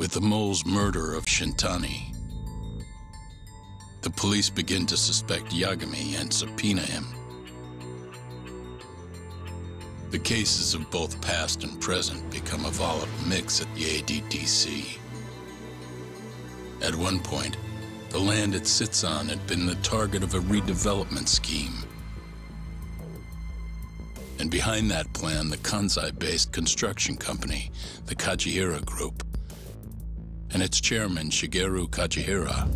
with the mole's murder of Shintani. The police begin to suspect Yagami and subpoena him. The cases of both past and present become a volatile mix at the ADDC. At one point, the land it sits on had been the target of a redevelopment scheme. And behind that plan, the Kansai-based construction company, the Kajihira Group, and its chairman, Shigeru Kajihira.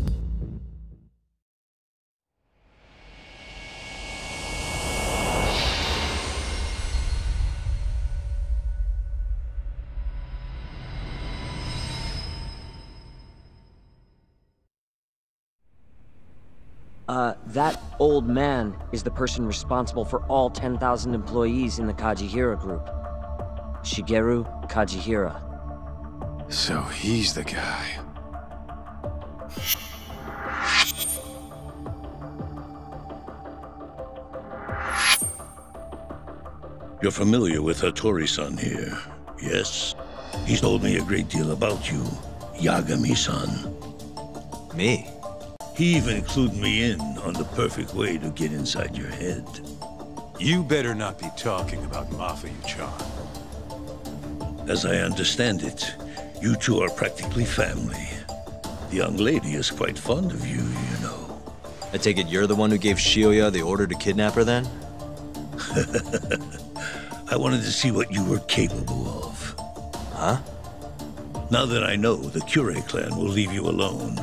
That old man is the person responsible for all 10,000 employees in the Kajihira Group. Shigeru Kajihira. So he's the guy. You're familiar with Hattori-san here, yes? He's told me a great deal about you, Yagami-san. Me? He even clued me in on the perfect way to get inside your head. You better not be talking about Mafuyu-chan. As I understand it, you two are practically family. The young lady is quite fond of you, you know. I take it you're the one who gave Shioya the order to kidnap her then? I wanted to see what you were capable of. Huh? Now that I know, the Kyure clan will leave you alone.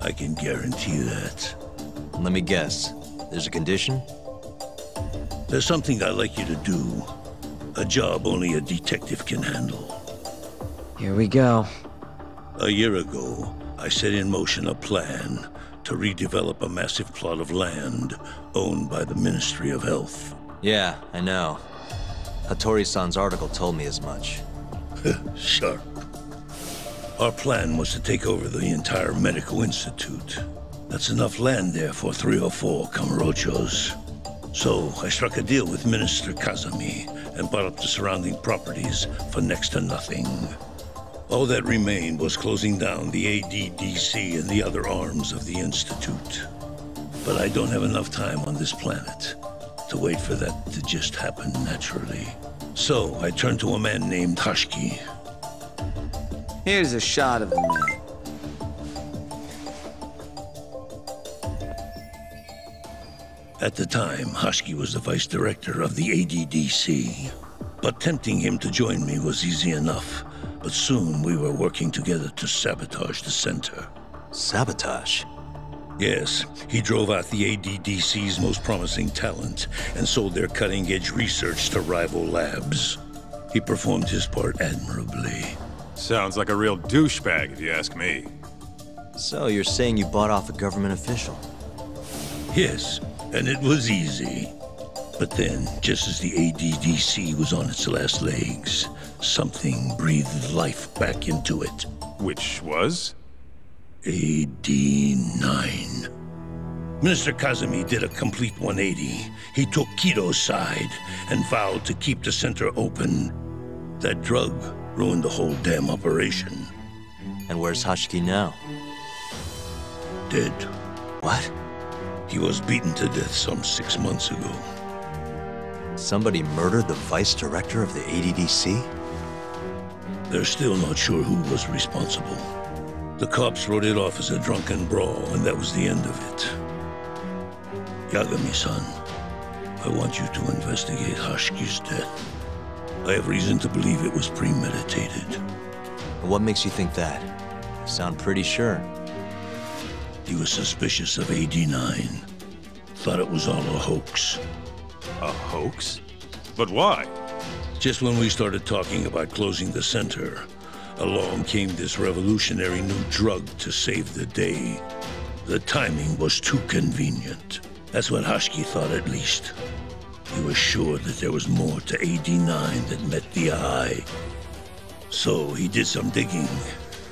I can guarantee that. Let me guess. There's a condition? There's something I'd like you to do. A job only a detective can handle. Here we go. A year ago, I set in motion a plan to redevelop a massive plot of land owned by the Ministry of Health. Yeah, I know. Hattori-san's article told me as much. Sharp. Our plan was to take over the entire medical institute. That's enough land there for 3 or 4 Kamurochos. So I struck a deal with Minister Kazami and bought up the surrounding properties for next to nothing. All that remained was closing down the ADDC and the other arms of the institute. But I don't have enough time on this planet to wait for that to just happen naturally. So I turned to a man named Hashiki. Here's a shot of the man. At the time, Hashiki was the vice director of the ADDC. But tempting him to join me was easy enough. But soon we were working together to sabotage the center. Sabotage? Yes, he drove out the ADDC's most promising talent and sold their cutting-edge research to rival labs. He performed his part admirably. Sounds like a real douchebag, if you ask me. So you're saying you bought off a government official? Yes, and it was easy. But then, just as the ADDC was on its last legs, something breathed life back into it. Which was? AD-9. Minister Kazami did a complete 180. He took Kido's side and vowed to keep the center open. That drug ruined the whole damn operation. And where's Hashiki now? Dead. What? He was beaten to death some 6 months ago. Somebody murdered the vice director of the ADDC? They're still not sure who was responsible. The cops wrote it off as a drunken brawl, and that was the end of it. Yagami-san, I want you to investigate Hashiki's death. I have reason to believe it was premeditated. What makes you think that? You sound pretty sure. He was suspicious of AD-9. Thought it was all a hoax. A hoax? But why? Just when we started talking about closing the center, along came this revolutionary new drug to save the day. The timing was too convenient. That's what Hashiki thought, at least. He was sure that there was more to AD-9 that met the eye. So he did some digging,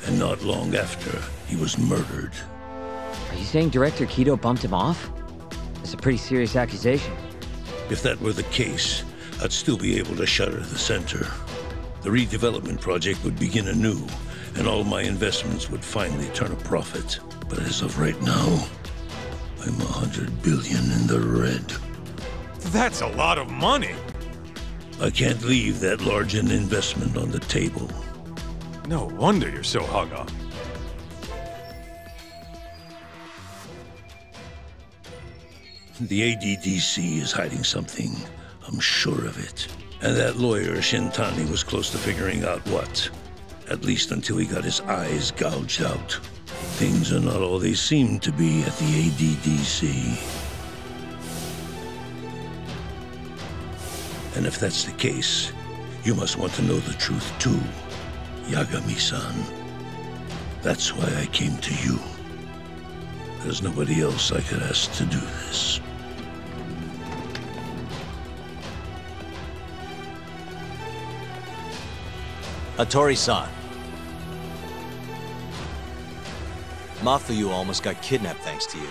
and not long after, he was murdered. Are you saying Director Kido bumped him off? That's a pretty serious accusation. If that were the case, I'd still be able to shutter the center. The redevelopment project would begin anew, and all my investments would finally turn a profit. But as of right now, I'm 100 billion in the red. That's a lot of money. I can't leave that large an investment on the table. No wonder you're so hung up. The ADDC is hiding something. I'm sure of it. And that lawyer, Shintani, was close to figuring out what. At least until he got his eyes gouged out. Things are not all they seem to be at the ADDC. And if that's the case, you must want to know the truth too, Yagami-san. That's why I came to you. There's nobody else I could ask to do this. Hattori-san. Mafuyu almost got kidnapped thanks to you.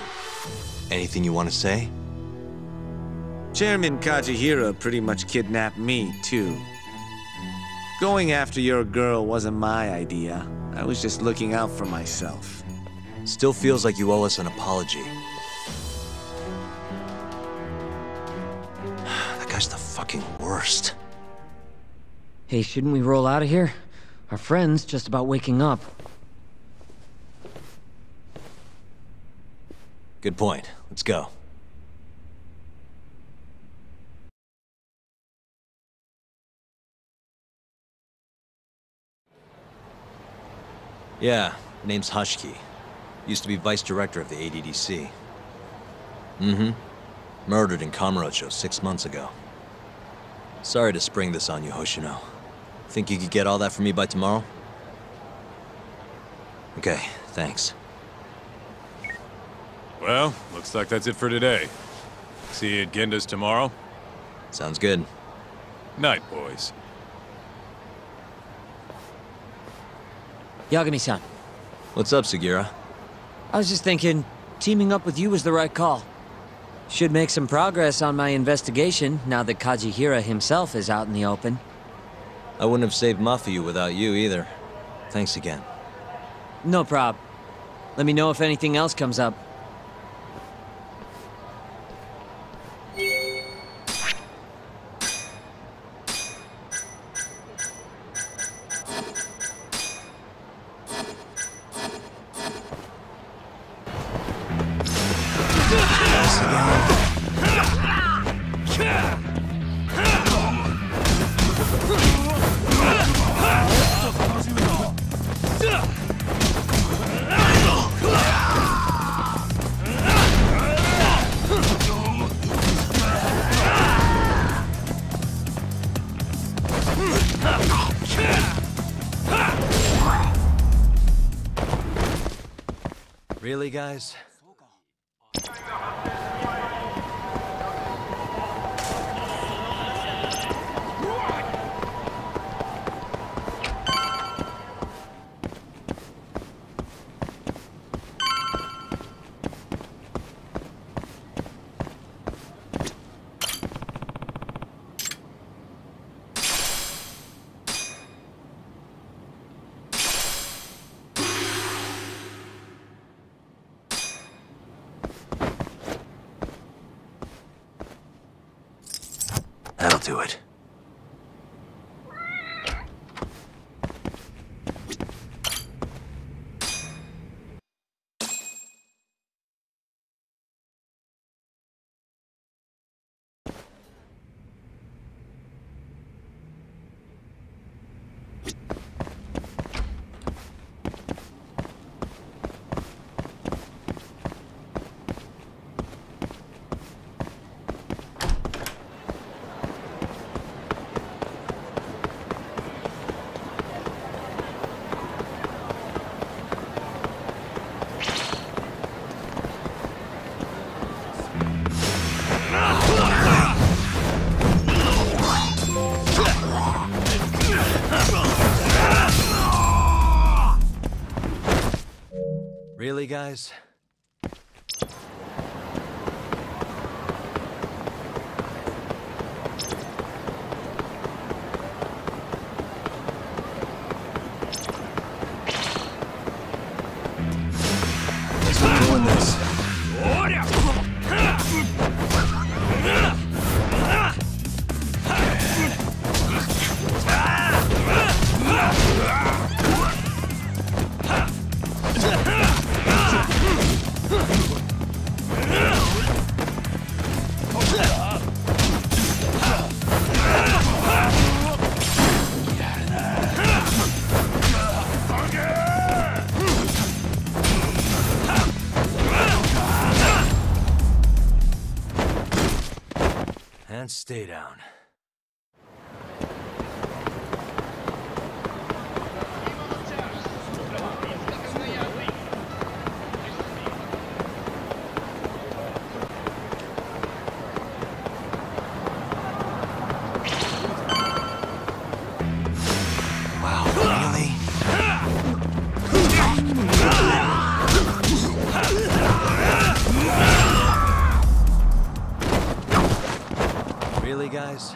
Anything you want to say? Chairman Kajihira pretty much kidnapped me, too. Going after your girl wasn't my idea. I was just looking out for myself. Still feels like you owe us an apology. That guy's the fucking worst. Hey, shouldn't we roll out of here? Our friend's just about waking up. Good point. Let's go. Yeah, name's Hashiki. Used to be vice director of the ADDC. Mm-hmm. Murdered in Kamurocho 6 months ago. Sorry to spring this on you, Hoshino. Think you could get all that for me by tomorrow? Okay, thanks. Well, looks like that's it for today. See you at Genda's tomorrow? Sounds good. Night, boys. Yagami-san. What's up, Sugira? I was just thinking, teaming up with you was the right call. Should make some progress on my investigation, now that Kajihira himself is out in the open. I wouldn't have saved Mafuyu without you, either. Thanks again. No prob. Let me know if anything else comes up. Really, guys? Really, guys? and stay down. Guys.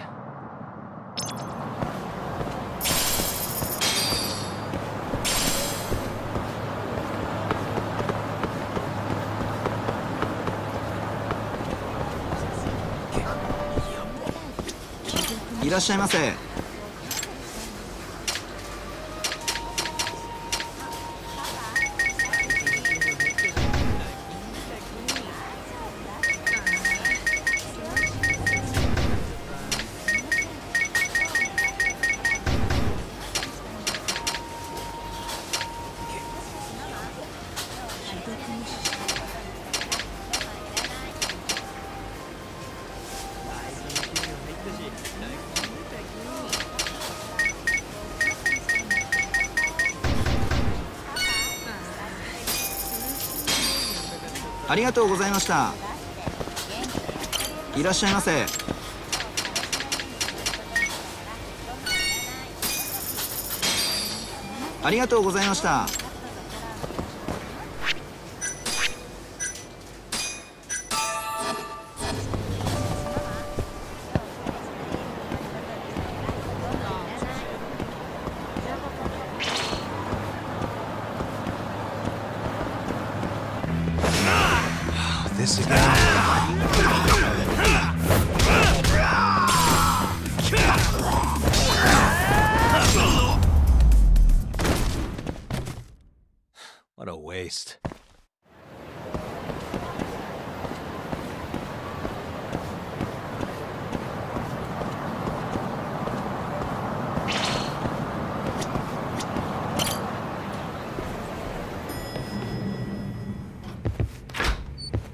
Irashaimase.ありがとうございました。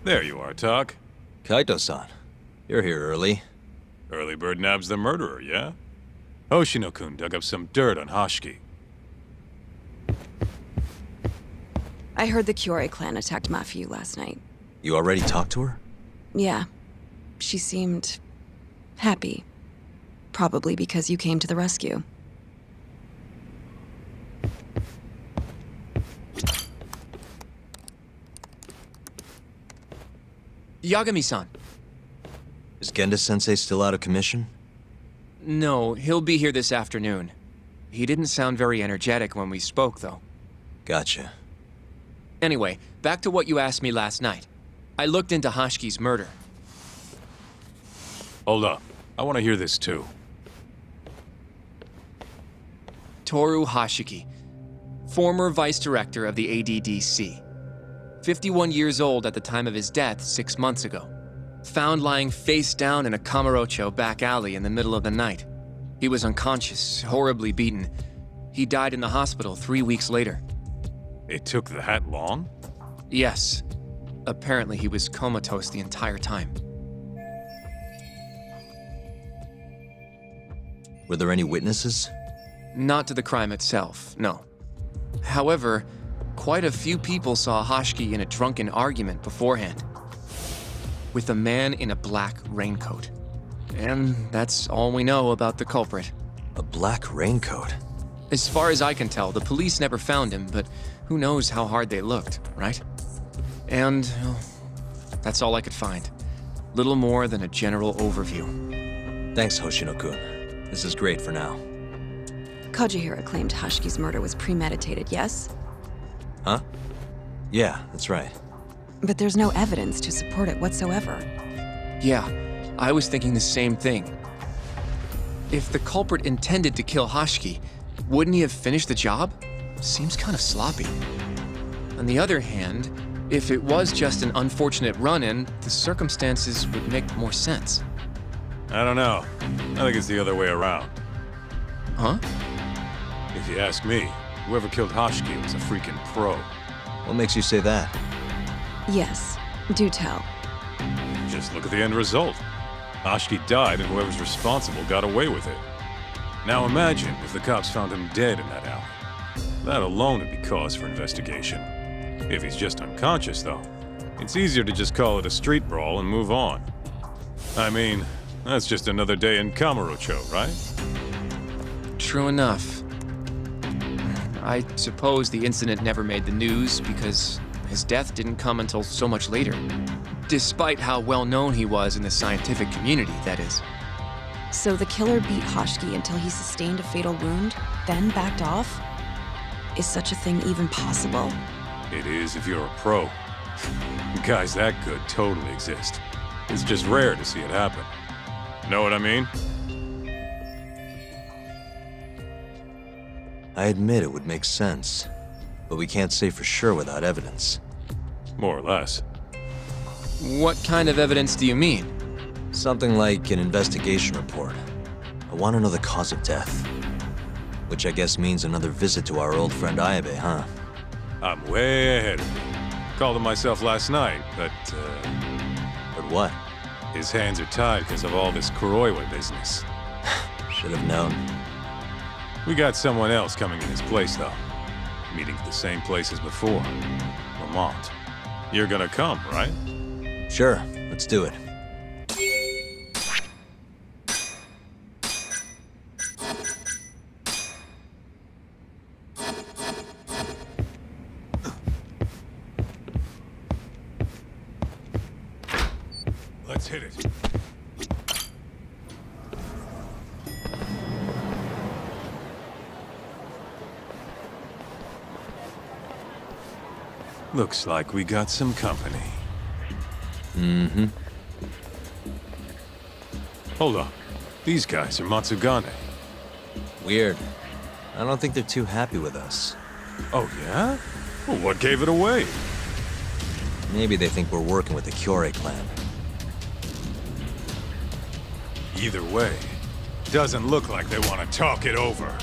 There you are, Tak. Kaito-san, you're here early. Early bird nabs the murderer, yeah? Hoshino-kun dug up some dirt on Hashiki. I heard the Kyure clan attacked Mafuyu last night. You already talked to her? Yeah. She seemed happy. Probably because you came to the rescue. Yagami-san. Is Genda-sensei still out of commission? No, he'll be here this afternoon. He didn't sound very energetic when we spoke, though. Gotcha. Anyway, back to what you asked me last night. I looked into Hashiki's murder. Hold up. I want to hear this, too. Toru Hashiki, former vice director of the ADDC. 51 years old at the time of his death 6 months ago. Found lying face down in a Kamurocho back alley in the middle of the night. He was unconscious, horribly beaten. He died in the hospital 3 weeks later. It took that long? Yes. Apparently he was comatose the entire time. Were there any witnesses? Not to the crime itself, no. However, quite a few people saw Hashiki in a drunken argument beforehand, with a man in a black raincoat. And that's all we know about the culprit. A black raincoat? As far as I can tell, the police never found him, but who knows how hard they looked, right? And well, that's all I could find. Little more than a general overview. Thanks, Hoshino-kun. This is great for now. Kajihira claimed Hashiki's murder was premeditated, yes? Huh? Yeah, that's right. But there's no evidence to support it whatsoever. Yeah, I was thinking the same thing. If the culprit intended to kill Hashiki, wouldn't he have finished the job? Seems kind of sloppy. On the other hand, if it was just an unfortunate run-in, the circumstances would make more sense. I don't know. I think it's the other way around. Huh? If you ask me, whoever killed Hashiki was a freaking pro. What makes you say that? Yes, do tell. Just look at the end result. Hashiki died and whoever's responsible got away with it. Now imagine if the cops found him dead in that alley. That alone would be cause for investigation. If he's just unconscious, though, it's easier to just call it a street brawl and move on. I mean, that's just another day in Kamurocho, right? True enough. I suppose the incident never made the news because his death didn't come until so much later. Despite how well-known he was in the scientific community, that is. So the killer beat Hashiki until he sustained a fatal wound, then backed off? Is such a thing even possible? It is if you're a pro. Guys that good totally exist. It's just rare to see it happen. Know what I mean? I admit it would make sense, but we can't say for sure without evidence. More or less. What kind of evidence do you mean? Something like an investigation report. I want to know the cause of death. Which I guess means another visit to our old friend Ayabe, huh? I'm way ahead of you. Called him myself last night, but what? His hands are tied because of all this Kuroiwa business. Should have known. We got someone else coming in his place, though. Meeting at the same place as before. Lamont. You're gonna come, right? Sure. Let's do it. Let's hit it. Looks like we got some company. Mm-hmm. Hold on. These guys are Matsugane. Weird. I don't think they're too happy with us. Oh, yeah? Well, what gave it away? Maybe they think we're working with the Kyure clan. Either way, doesn't look like they want to talk it over.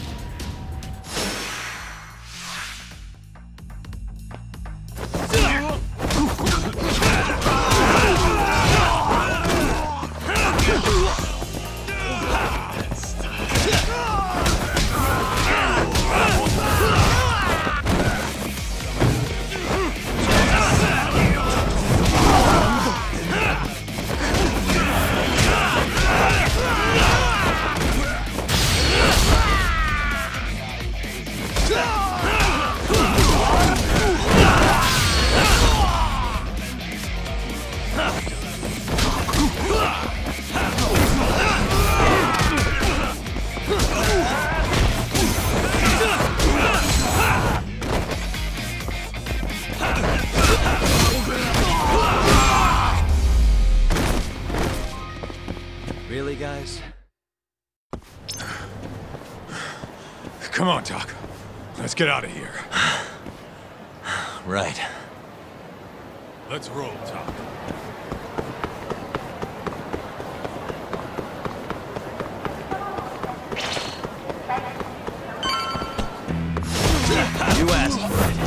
Come on, Doc. Let's get out of here. Right. Let's roll, Doc. You asked for it.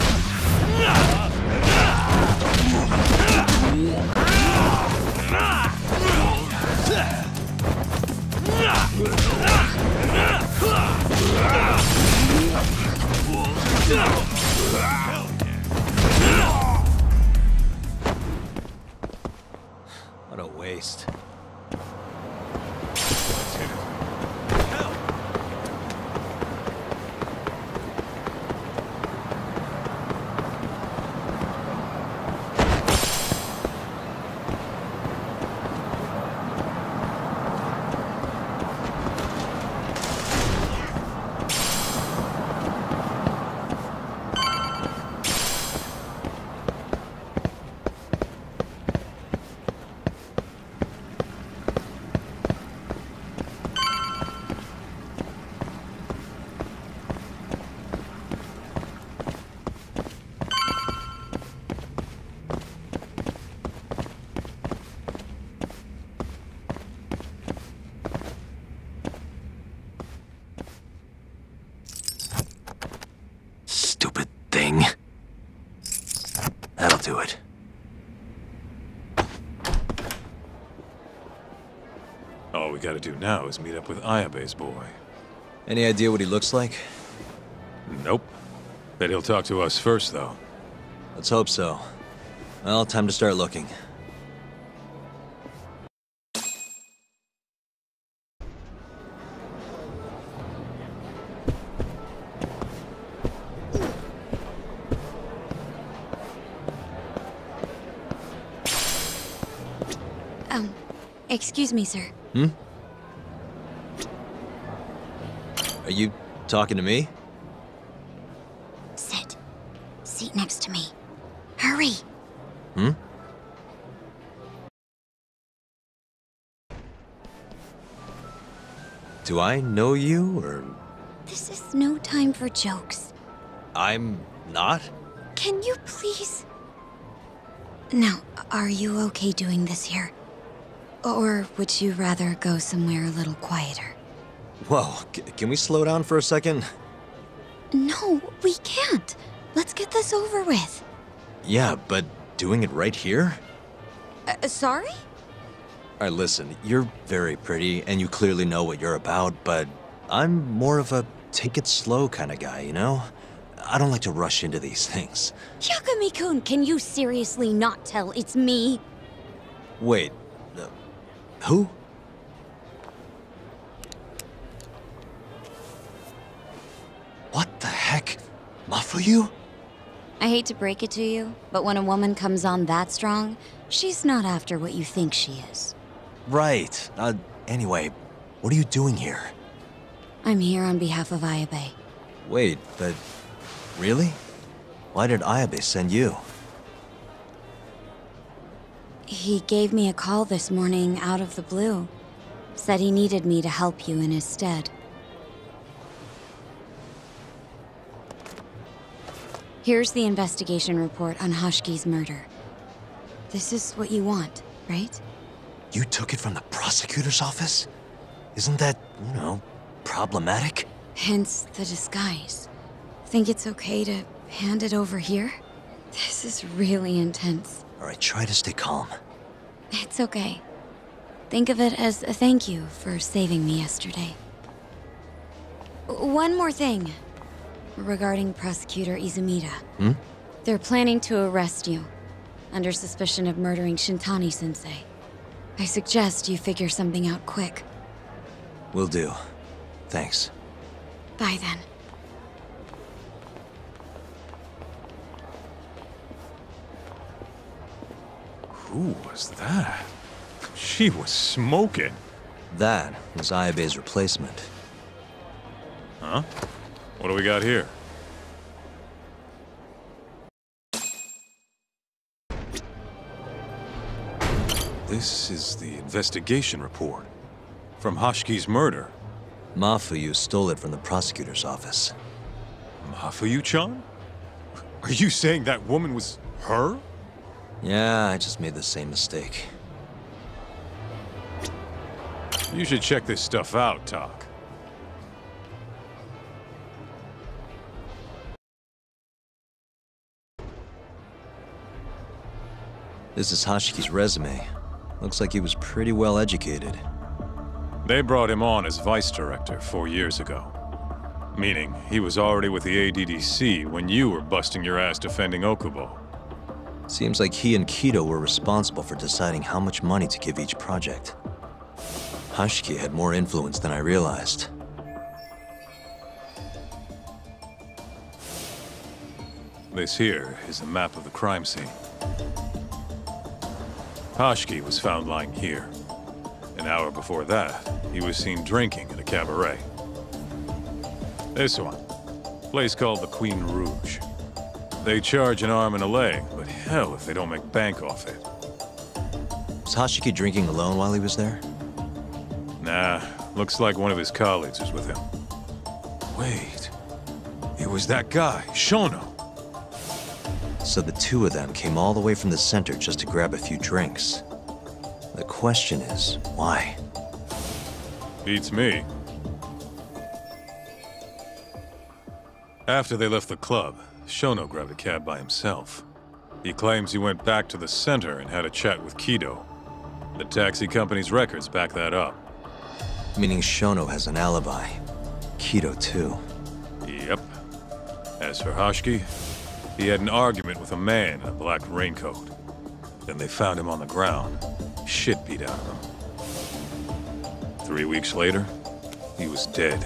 What a waste. All we gotta do now is meet up with Ayabe's boy. Any idea what he looks like? Nope. Bet he'll talk to us first, though. Let's hope so. Well, time to start looking. Excuse me, sir. Hmm? Are you talking to me? Sit. Seat next to me. Hurry! Hmm? Do I know you, or...? This is no time for jokes. I'm not? Can you please...? Now, are you okay doing this here? Or would you rather go somewhere a little quieter? Whoa, can we slow down for a second? No, we can't. Let's get this over with. Yeah, but doing it right here? Sorry? Alright, listen, you're very pretty, and you clearly know what you're about, but I'm more of a take-it-slow kind of guy, you know? I don't like to rush into these things. Yagami-kun, can you seriously not tell it's me? Wait. Who? What the heck? Mafuyu? I hate to break it to you, but when a woman comes on that strong, she's not after what you think she is. Right. Anyway, what are you doing here? I'm here on behalf of Ayabe. Wait, but... really? Why did Ayabe send you? He gave me a call this morning out of the blue. Said he needed me to help you in his stead. Here's the investigation report on Hoshiki's murder. This is what you want, right? You took it from the prosecutor's office? Isn't that, you know, problematic? Hence the disguise. Think it's okay to hand it over here? This is really intense. Alright, try to stay calm. It's okay. Think of it as a thank you for saving me yesterday. One more thing. Regarding Prosecutor Izumida. Hmm? They're planning to arrest you. Under suspicion of murdering Shintani-sensei. I suggest you figure something out quick. Will do. Thanks. Bye then. Who was that? She was smoking. That was Ayabe's replacement. Huh? What do we got here? This is the investigation report from Hoshiki's murder. Mafuyu stole it from the prosecutor's office. Mafuyu-chan? Are you saying that woman was her? Yeah, I just made the same mistake. You should check this stuff out, Doc. This is Hoshiki's resume. Looks like he was pretty well educated. They brought him on as vice director 4 years ago. Meaning, he was already with the ADDC when you were busting your ass defending Okubo. Seems like he and Kido were responsible for deciding how much money to give each project. Hashiki had more influence than I realized. This here is a map of the crime scene. Hashiki was found lying here. An hour before that, he was seen drinking at a cabaret. This one. Place called the Queen Rouge. They charge an arm and a leg, but hell if they don't make bank off it. Was Hashiki drinking alone while he was there? Nah, looks like one of his colleagues was with him. Wait, it was that guy, Shono. So the two of them came all the way from the center just to grab a few drinks. The question is, why? Beats me. After they left the club, Shono grabbed a cab by himself. He claims he went back to the center and had a chat with Kido. The taxi company's records back that up. meaning Shono has an alibi. Kido, too. Yep. As for Hashiki, he had an argument with a man in a black raincoat. Then they found him on the ground. Shit beat out of him. 3 weeks later, he was dead.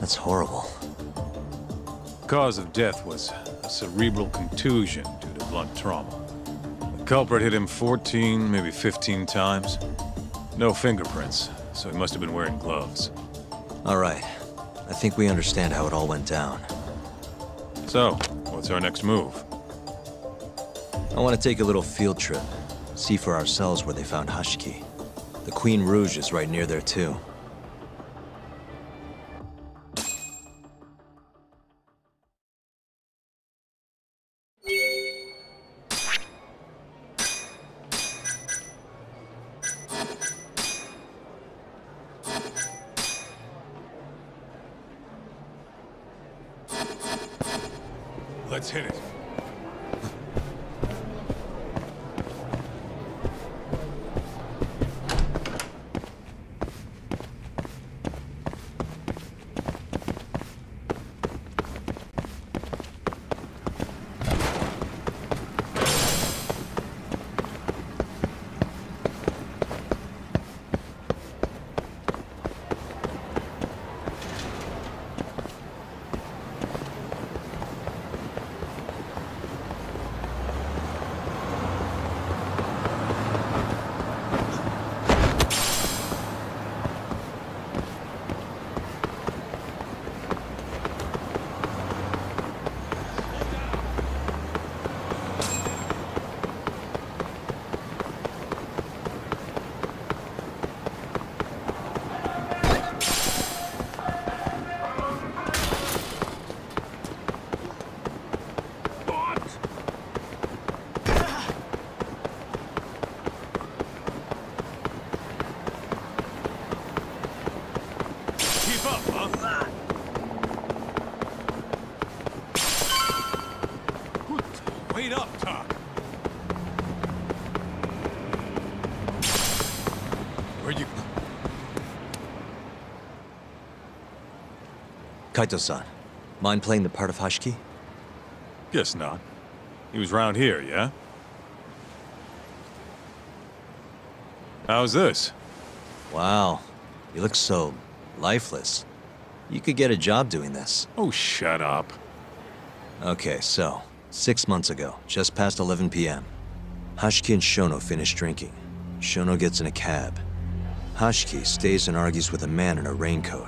That's horrible. Cause of death was a cerebral contusion due to blunt trauma. The culprit hit him 14, maybe 15 times. No fingerprints, so he must have been wearing gloves. All right. I think we understand how it all went down. So, what's our next move? I want to take a little field trip. See for ourselves where they found Hashiki. The Queen Rouge is right near there, too. Let's hit it. Kaito-san, mind playing the part of Hashiki? Guess not. He was round here, yeah? How's this? Wow. You look so lifeless. You could get a job doing this. Oh, shut up. Okay, so, 6 months ago, just past 11 p.m., Hashiki and Shono finish drinking. Shono gets in a cab. Hashiki stays and argues with a man in a raincoat.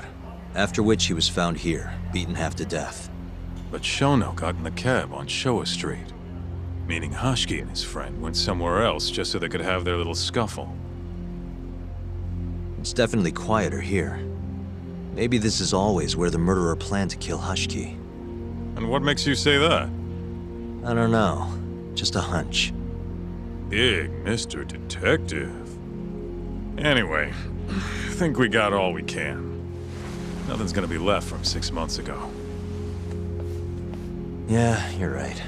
After which he was found here, beaten half to death. But Shono got in the cab on Showa Street, meaning Hashiki and his friend went somewhere else just so they could have their little scuffle. It's definitely quieter here. Maybe this is always where the murderer planned to kill Hashiki. And what makes you say that? I don't know. Just a hunch. Big Mr. Detective. Anyway, I think we got all we can. Nothing's gonna be left from 6 months ago. Yeah, you're right.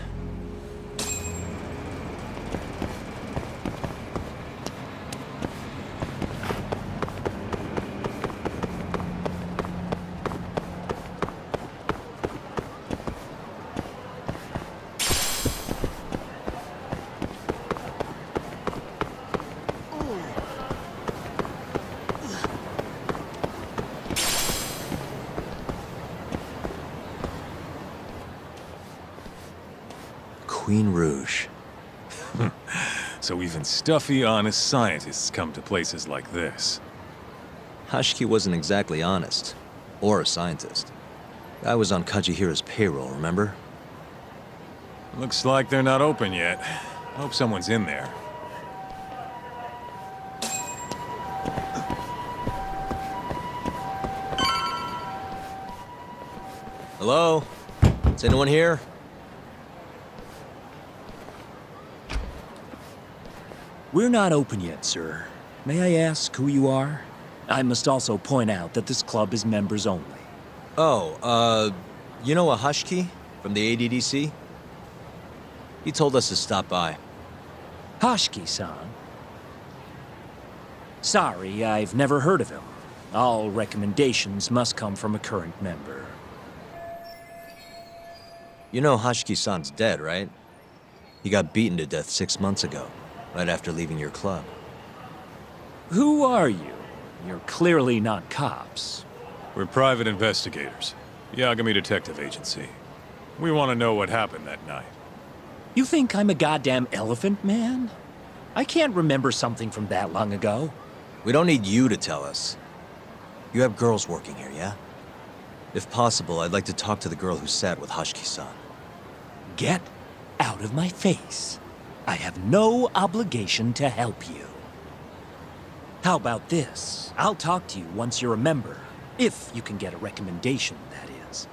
So even stuffy, honest scientists come to places like this. Hashiki wasn't exactly honest, or a scientist. I was on Kajihira's payroll, remember? Looks like they're not open yet. I hope someone's in there. Hello? Is anyone here? We're not open yet, sir. May I ask who you are? I must also point out that this club is members only. Oh, you know Hashiki from the ADDC? He told us to stop by. Hashiki-san? Sorry, I've never heard of him. All recommendations must come from a current member. You know Hashiki-san's dead, right? He got beaten to death 6 months ago, right after leaving your club. Who are you? You're clearly not cops. We're private investigators. Yagami Detective Agency. We want to know what happened that night. You think I'm a goddamn elephant man? I can't remember something from that long ago. We don't need you to tell us. You have girls working here, yeah? If possible, I'd like to talk to the girl who sat with Hashiki-san. Get out of my face. I have no obligation to help you. How about this? I'll talk to you once you're a member, if you can get a recommendation, that is.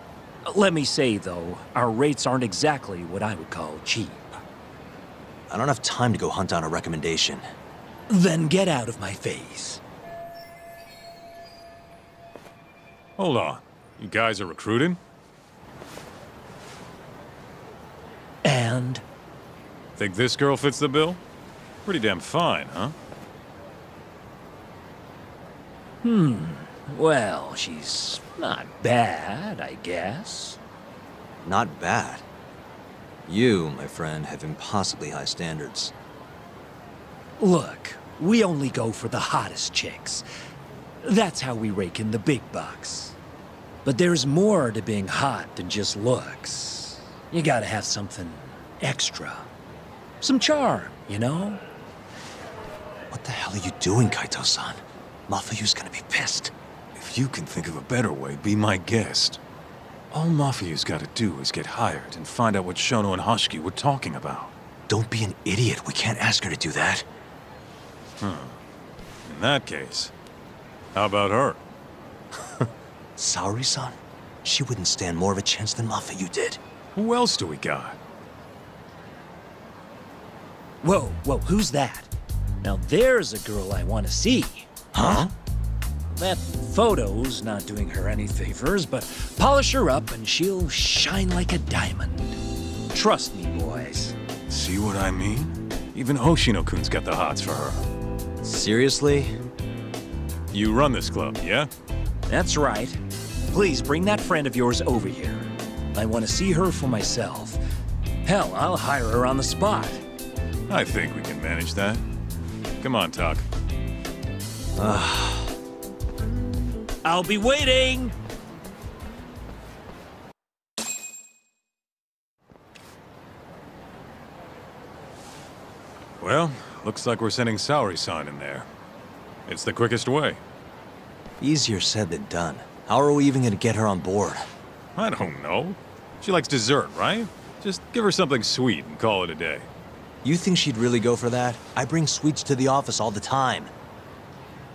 Let me say, though, our rates aren't exactly what I would call cheap. I don't have time to go hunt down a recommendation. Then get out of my face. Hold on. You guys are recruiting? And? Think this girl fits the bill? Pretty damn fine, huh? Well, she's not bad, I guess. Not bad? You, my friend, have impossibly high standards. Look, we only go for the hottest chicks. That's how we rake in the big bucks. But there's more to being hot than just looks. You gotta have something extra. Some charm, you know? What the hell are you doing, Kaito-san? Mafuyu's gonna be pissed. If you can think of a better way, be my guest. All Mafuyu's gotta do is get hired and find out what Shono and Hashiki were talking about. Don't be an idiot. We can't ask her to do that. In that case, how about her? Saori-san? She wouldn't stand more of a chance than Mafuyu did. Who else do we got? Whoa, who's that? Now there's a girl I want to see. Huh? That photo's not doing her any favors, but polish her up and she'll shine like a diamond. Trust me, boys. See what I mean? Even Hoshino-kun's got the hots for her. Seriously? You run this club, yeah? That's right. Please bring that friend of yours over here. I want to see her for myself. Hell, I'll hire her on the spot. I think we can manage that. Come on, Tuck. I'll be waiting! Well, looks like we're sending Saori-san in there. It's the quickest way. Easier said than done. How are we even gonna get her on board? I don't know. She likes dessert, right? Just give her something sweet and call it a day. You think she'd really go for that? I bring sweets to the office all the time.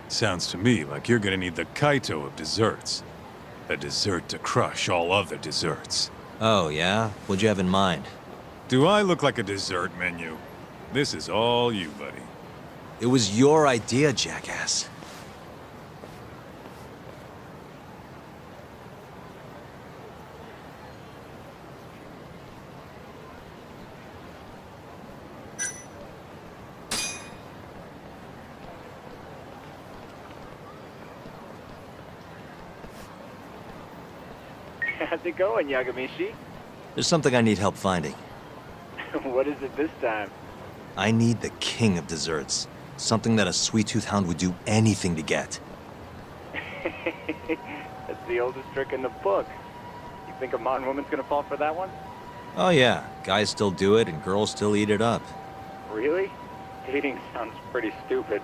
Sounds to me like you're gonna need the Kaito of desserts. A dessert to crush all other desserts. Oh, yeah? What'd you have in mind? Do I look like a dessert menu? This is all you, buddy. It was your idea, jackass. How's it going, Yagamishi? There's something I need help finding. What is it this time? I need the king of desserts. Something that a sweet-tooth hound would do anything to get. That's the oldest trick in the book. You think a modern woman's gonna fall for that one? Oh yeah, guys still do it and girls still eat it up. Really? Dating sounds pretty stupid.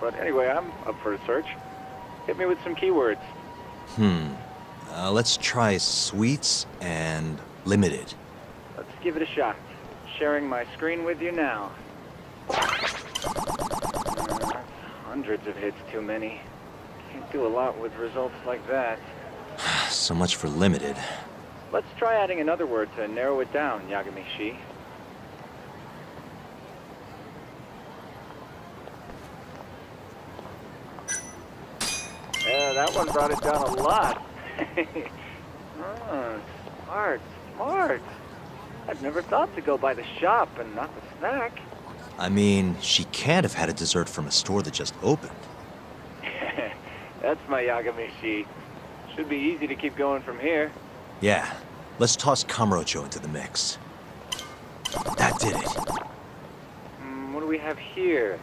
But anyway, I'm up for a search. Hit me with some keywords. Let's try sweets and limited. Let's give it a shot. Sharing my screen with you now. Hundreds of hits too many. Can't do a lot with results like that. So much for limited. Let's try adding another word to narrow it down, Yagami-shi. Yeah, that one brought it down a lot. Smart. I've never thought to go by the shop and not the snack. I mean, she can't have had a dessert from a store that just opened. That's my Yagami-shi. Should be easy to keep going from here. Yeah. Let's toss Kamurocho into the mix. That did it. What do we have here?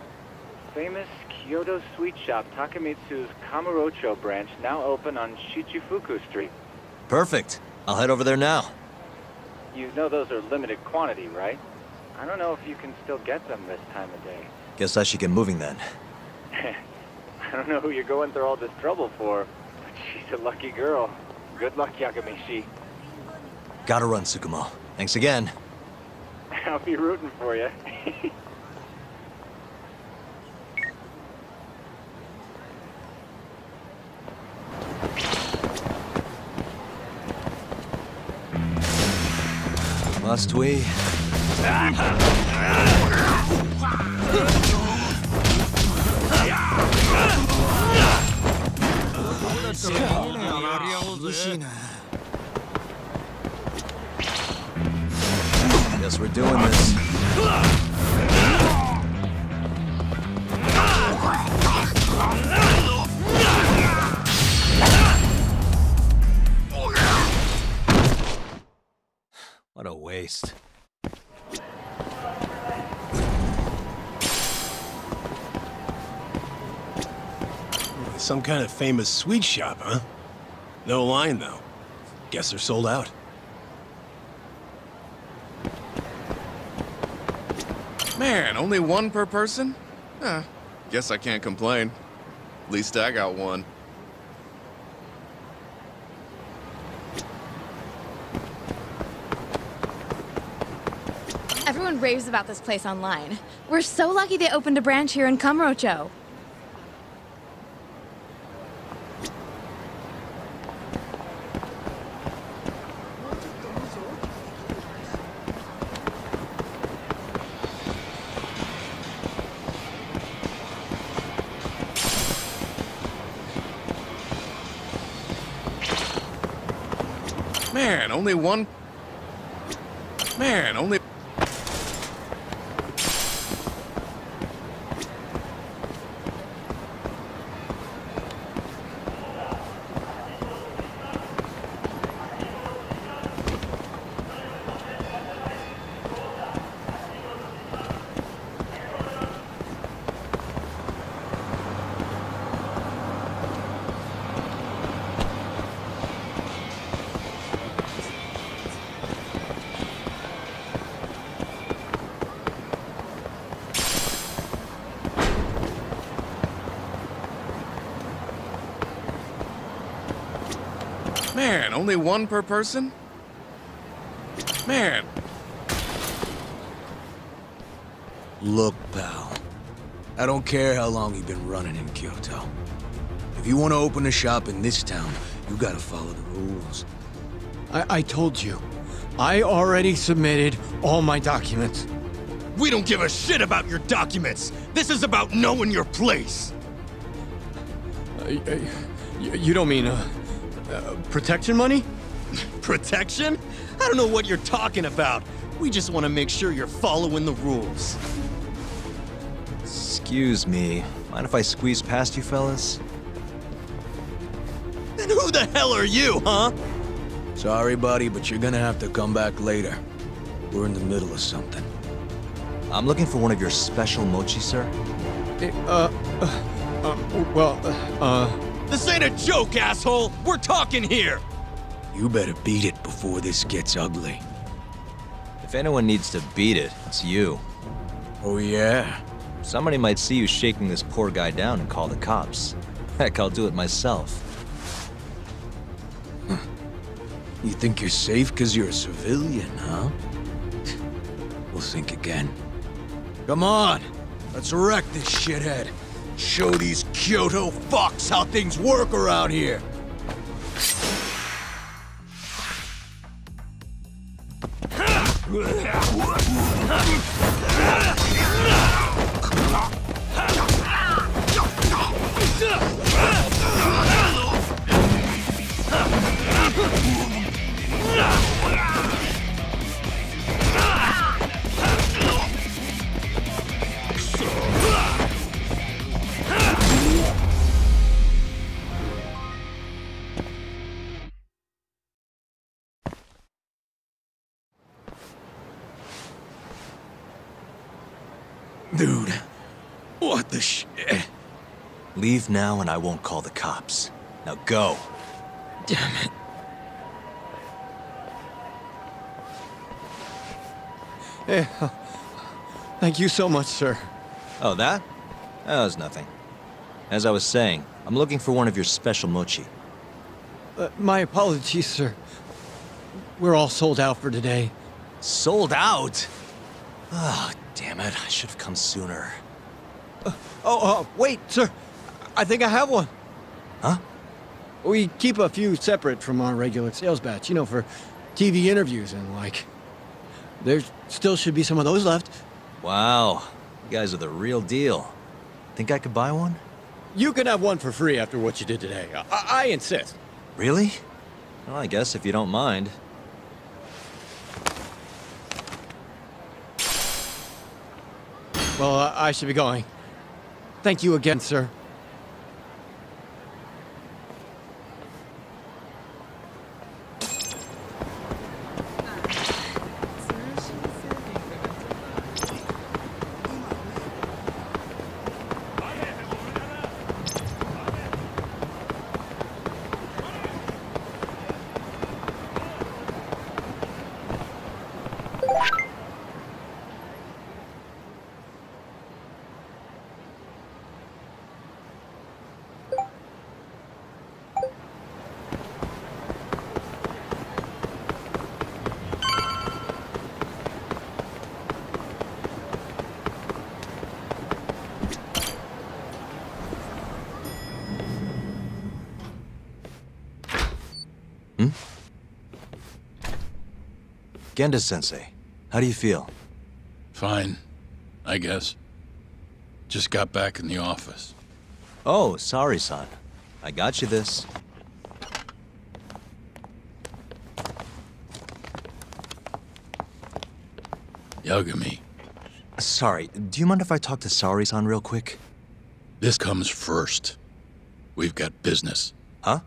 Famous Kyoto sweet shop Takemitsu's Kamurocho branch, now open on Shichifuku Street. Perfect. I'll head over there now. You know those are limited quantity, right? I don't know if you can still get them this time of day. Guess I should get moving then. I don't know who you're going through all this trouble for, but she's a lucky girl. Good luck, Yagami-shi. Gotta run, Tsukumo. Thanks again. I'll be rooting for you. Must we? Guess we're doing this. What a waste. Some kind of famous sweet shop, huh? No line, though. Guess they're sold out. Man, only one per person? Guess I can't complain. At least I got one. Everyone raves about this place online. We're so lucky they opened a branch here in Kamurocho. Man, only... Only one per person? Man. Look, pal. I don't care how long you've been running in Kyoto. If you want to open a shop in this town, you gotta follow the rules. I told you. I already submitted all my documents. We don't give a shit about your documents! This is about knowing your place! You don't mean, protection money? Protection? I don't know what you're talking about. We just want to make sure you're following the rules. Excuse me. Mind if I squeeze past you fellas? Then who the hell are you, huh? Sorry, buddy, but you're gonna have to come back later. We're in the middle of something. I'm looking for one of your special mochi, sir. This ain't a joke, asshole! We're talking here! You better beat it before this gets ugly. If anyone needs to beat it, it's you. Oh, yeah? Somebody might see you shaking this poor guy down and call the cops. Heck, I'll do it myself. You think you're safe because you're a civilian, huh? We'll think again. Come on! Let's wreck this shithead! Show these Kyoto fucks how things work around here! Dude, what the shit? Leave now and I won't call the cops. Now go. Damn it. Hey, thank you so much, sir. Oh, that? That was nothing. As I was saying, I'm looking for one of your special mochi. My apologies, sir. We're all sold out for today. Sold out? Oh, damn it. I should have come sooner. Wait, sir. I think I have one. Huh? We keep a few separate from our regular sales batch, you know, for TV interviews and like. There still should be some of those left. Wow. You guys are the real deal. Think I could buy one? You can have one for free after what you did today. I insist. Really? Well, I guess if you don't mind. Well, I should be going. Thank you again, sir. Genda-sensei, how do you feel? Fine, I guess. Just got back in the office. Oh, sorry, son. I got you this. Yagami. Sorry, do you mind if I talk to Saori-san real quick? This comes first. We've got business. Huh?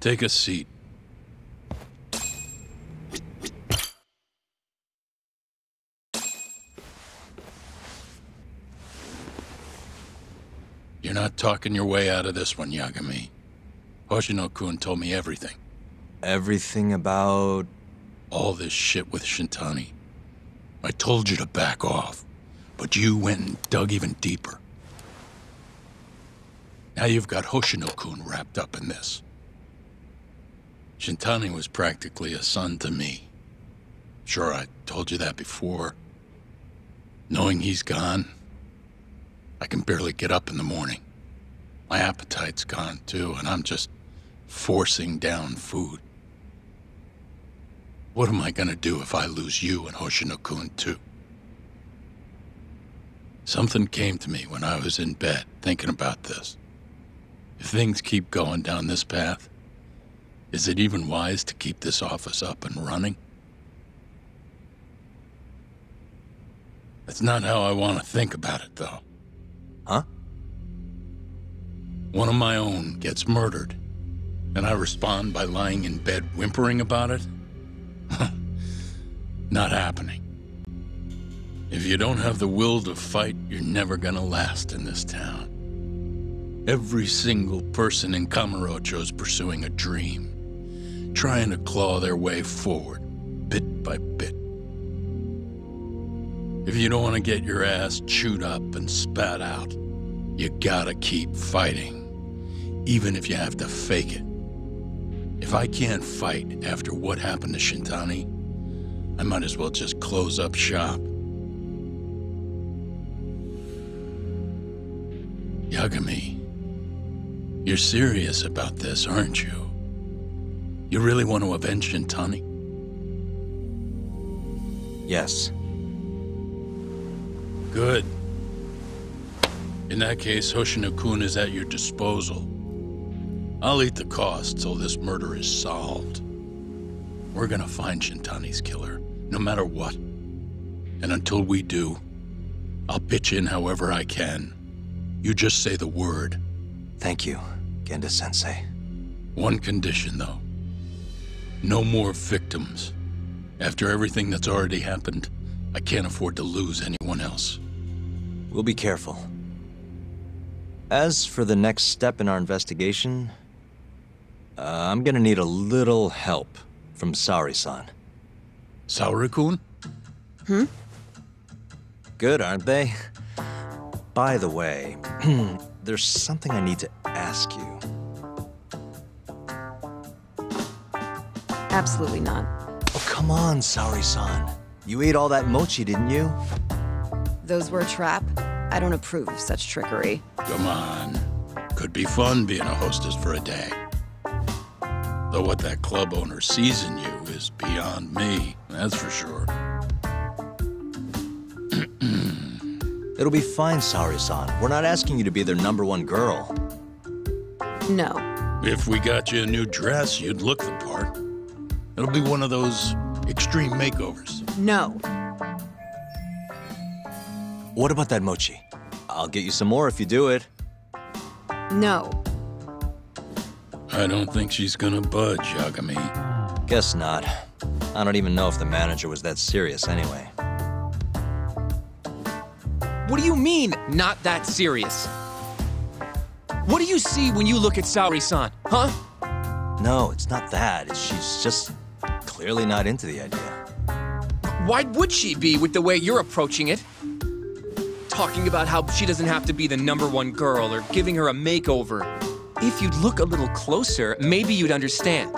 Take a seat. You're not talking your way out of this one, Yagami. Hoshino-kun told me everything. Everything about... all this shit with Shintani. I told you to back off, but you went and dug even deeper. Now you've got Hoshino-kun wrapped up in this. Shintani was practically a son to me. Sure, I told you that before. Knowing he's gone, I can barely get up in the morning. My appetite's gone, too, and I'm just forcing down food. What am I gonna do if I lose you and Hoshino-kun, too? Something came to me when I was in bed thinking about this. If things keep going down this path, is it even wise to keep this office up and running? That's not how I want to think about it, though. Huh? One of my own gets murdered, and I respond by lying in bed whimpering about it? Not happening. If you don't have the will to fight, you're never gonna last in this town. Every single person in Kamurocho is pursuing a dream, trying to claw their way forward, bit by bit. If you don't want to get your ass chewed up and spat out, you gotta keep fighting, even if you have to fake it. If I can't fight after what happened to Shintani, I might as well just close up shop. Yagami, you're serious about this, aren't you? You really want to avenge Shintani? Yes. Good. In that case, Hoshino-kun is at your disposal. I'll eat the cost till this murder is solved. We're gonna find Shintani's killer, no matter what. And until we do, I'll pitch in however I can. You just say the word. Thank you, Genda-sensei. One condition, though. No more victims. After everything that's already happened, I can't afford to lose anyone else. We'll be careful. As for the next step in our investigation, I'm gonna need a little help from Saori-san. Saori-kun? Hmm? Good, aren't they? By the way, there's something I need to ask you. Absolutely not. Oh, come on, Saori-san. You ate all that mochi, didn't you? Those were a trap. I don't approve of such trickery. Come on. Could be fun being a hostess for a day. Though what that club owner sees in you is beyond me, that's for sure. It'll be fine, Saori-san. We're not asking you to be their #1 girl. No. If we got you a new dress, you'd look the part. It'll be one of those extreme makeovers. No. What about that mochi? I'll get you some more if you do it. No. I don't think she's gonna budge, Yagami. Guess not. I don't even know if the manager was that serious anyway. What do you mean, not that serious? What do you see when you look at Saori-san, huh? No, it's not that. She's just clearly not into the idea. Why would she be with the way you're approaching it? Talking about how she doesn't have to be the #1 girl or giving her a makeover. If you'd look a little closer, maybe you'd understand.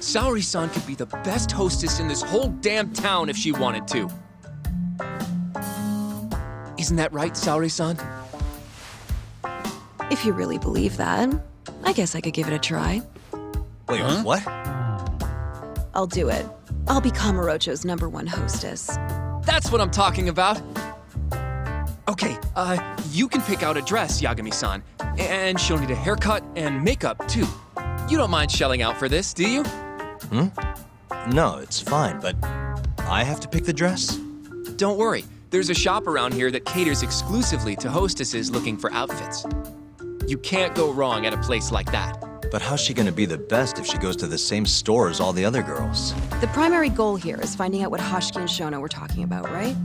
Saori-san could be the best hostess in this whole damn town if she wanted to. Isn't that right, Saori-san? If you really believe that, I guess I could give it a try. Wait, huh? What? I'll do it. I'll be Kamurocho's #1 hostess. That's what I'm talking about! Okay, you can pick out a dress, Yagami-san. And she'll need a haircut and makeup, too. You don't mind shelling out for this, do you? Hmm? No, it's fine, but I have to pick the dress? Don't worry. There's a shop around here that caters exclusively to hostesses looking for outfits. You can't go wrong at a place like that. But how's she gonna be the best if she goes to the same store as all the other girls? The primary goal here is finding out what Hashiki and Shono were talking about, right?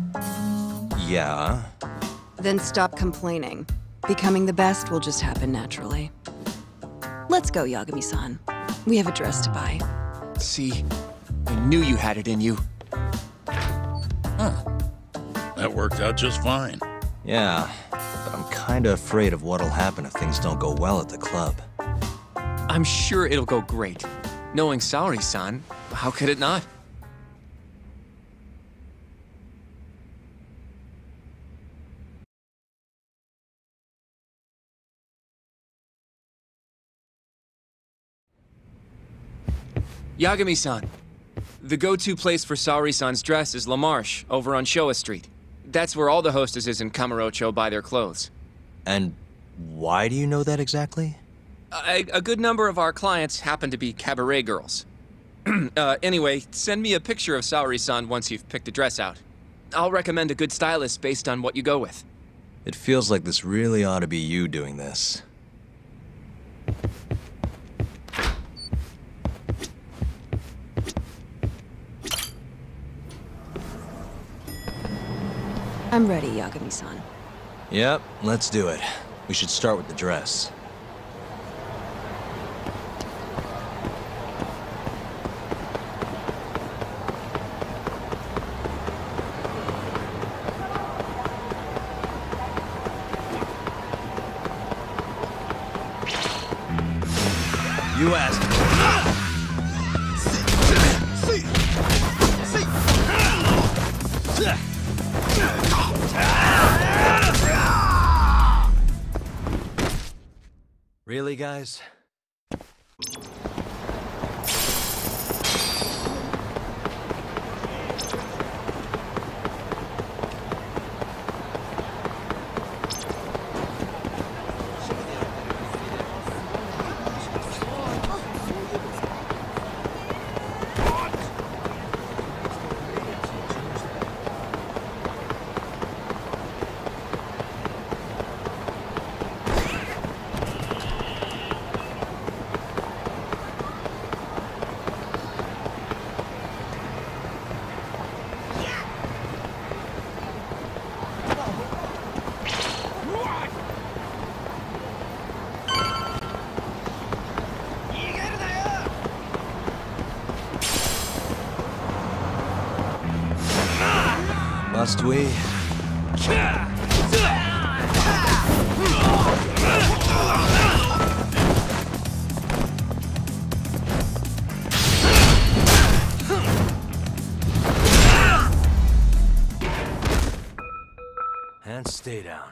Yeah. Then stop complaining. Becoming the best will just happen naturally. Let's go, Yagami-san. We have a dress to buy. See, I knew you had it in you. Huh. That worked out just fine. Yeah, but I'm kinda afraid of what'll happen if things don't go well at the club. I'm sure it'll go great. Knowing Saori-san, how could it not? Yagami-san, the go-to place for Saori-san's dress is La Marche, over on Showa Street. That's where all the hostesses in Kamurocho buy their clothes. And why do you know that exactly? A good number of our clients happen to be cabaret girls. Anyway, send me a picture of Saori-san once you've picked a dress out. I'll recommend a good stylist based on what you go with. It feels like this really ought to be you doing this. I'm ready, Yagami-san. Yep, let's do it. We should start with the dress. You asked. Really, guys? last way. And stay down.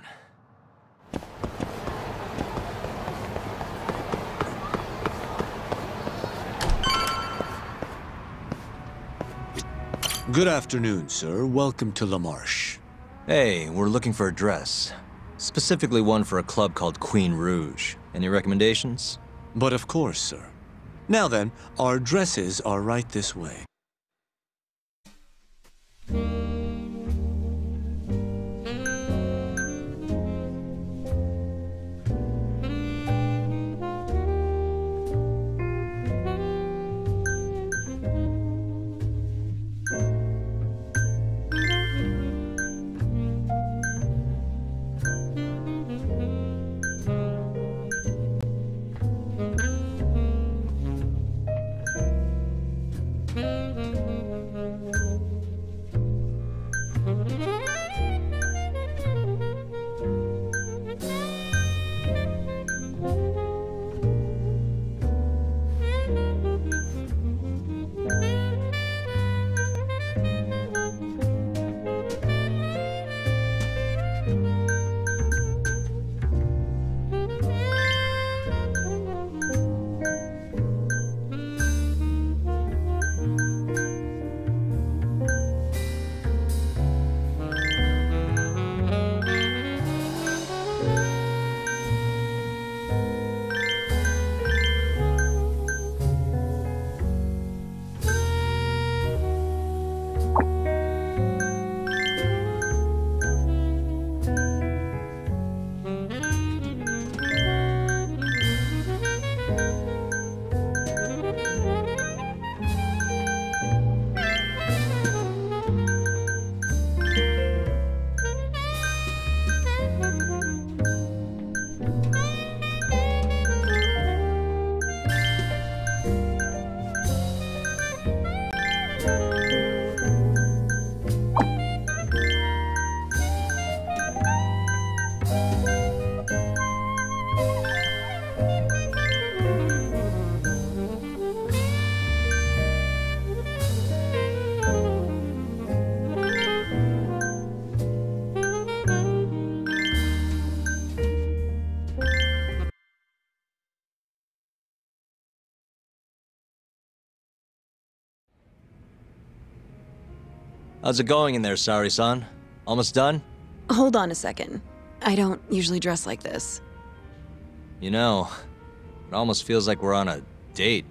Good afternoon, sir. Welcome to La Marche. Hey, we're looking for a dress. Specifically one for a club called Queen Rouge. Any recommendations? But of course, sir. Now then, our dresses are right this way. How's it going in there, Saori-san? Almost done? Hold on a second. I don't usually dress like this. You know, it almost feels like we're on a date.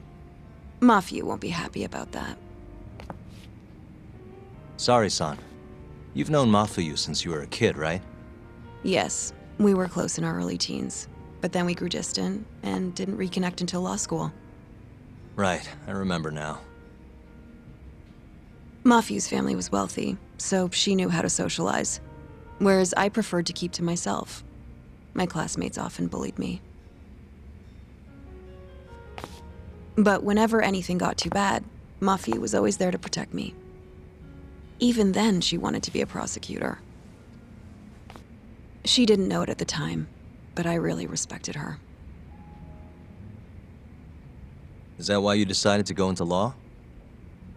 Mafuyu won't be happy about that. Saori-san, you've known Mafuyu since you were a kid, right? Yes, we were close in our early teens, but then we grew distant and didn't reconnect until law school. Right, I remember now. Mafuyu's family was wealthy, so she knew how to socialize, whereas I preferred to keep to myself. My classmates often bullied me. But whenever anything got too bad, Mafuyu was always there to protect me. Even then, she wanted to be a prosecutor. She didn't know it at the time, but I really respected her. Is that why you decided to go into law?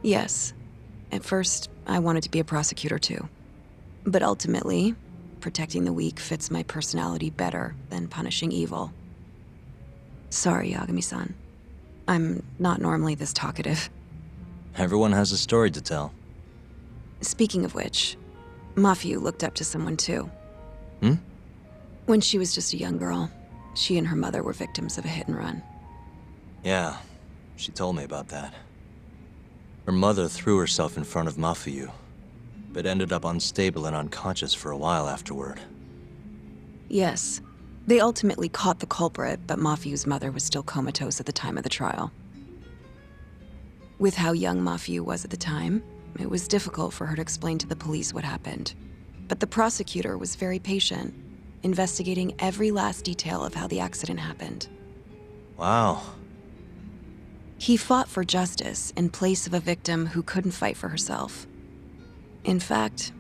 Yes. At first, I wanted to be a prosecutor too. But ultimately, protecting the weak fits my personality better than punishing evil. Sorry, Yagami-san. I'm not normally this talkative. Everyone has a story to tell. Speaking of which, Mafuyu looked up to someone too. Hmm? When she was just a young girl, she and her mother were victims of a hit and run. Yeah, she told me about that. Her mother threw herself in front of Mafuyu, but ended up unstable and unconscious for a while afterward. Yes. They ultimately caught the culprit, but Mafuyu's mother was still comatose at the time of the trial. With how young Mafuyu was at the time, it was difficult for her to explain to the police what happened. But the prosecutor was very patient, investigating every last detail of how the accident happened. Wow. He fought for justice in place of a victim who couldn't fight for herself. In fact,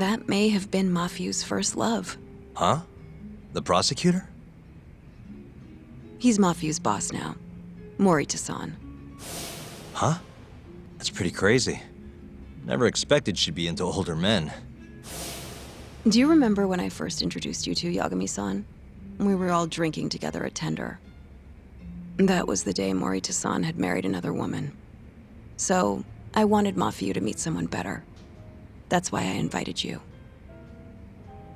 That may have been Mafuyu's first love. Huh? The prosecutor? He's Mafuyu's boss now. Morita-san. Huh? That's pretty crazy. Never expected she'd be into older men. Do you remember when I first introduced you to Yagami-san? We were all drinking together at Tender. That was the day Morita-san had married another woman. So, I wanted Mafuyu to meet someone better. That's why I invited you.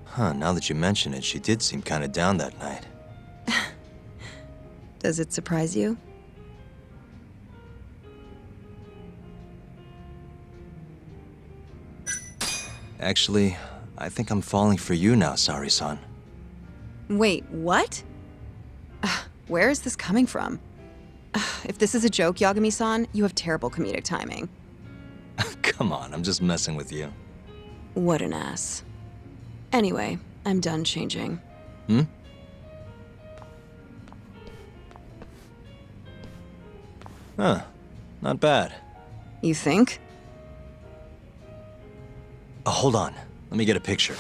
Huh, now that you mention it, she did seem kinda down that night. Does it surprise you? Actually, I think I'm falling for you now, Saori-san. Wait, what? Where is this coming from? If this is a joke, Yagami-san, you have terrible comedic timing. Come on, I'm just messing with you. What an ass. Anyway, I'm done changing. Hmm? Huh. Not bad. You think? Oh, hold on. Let me get a picture.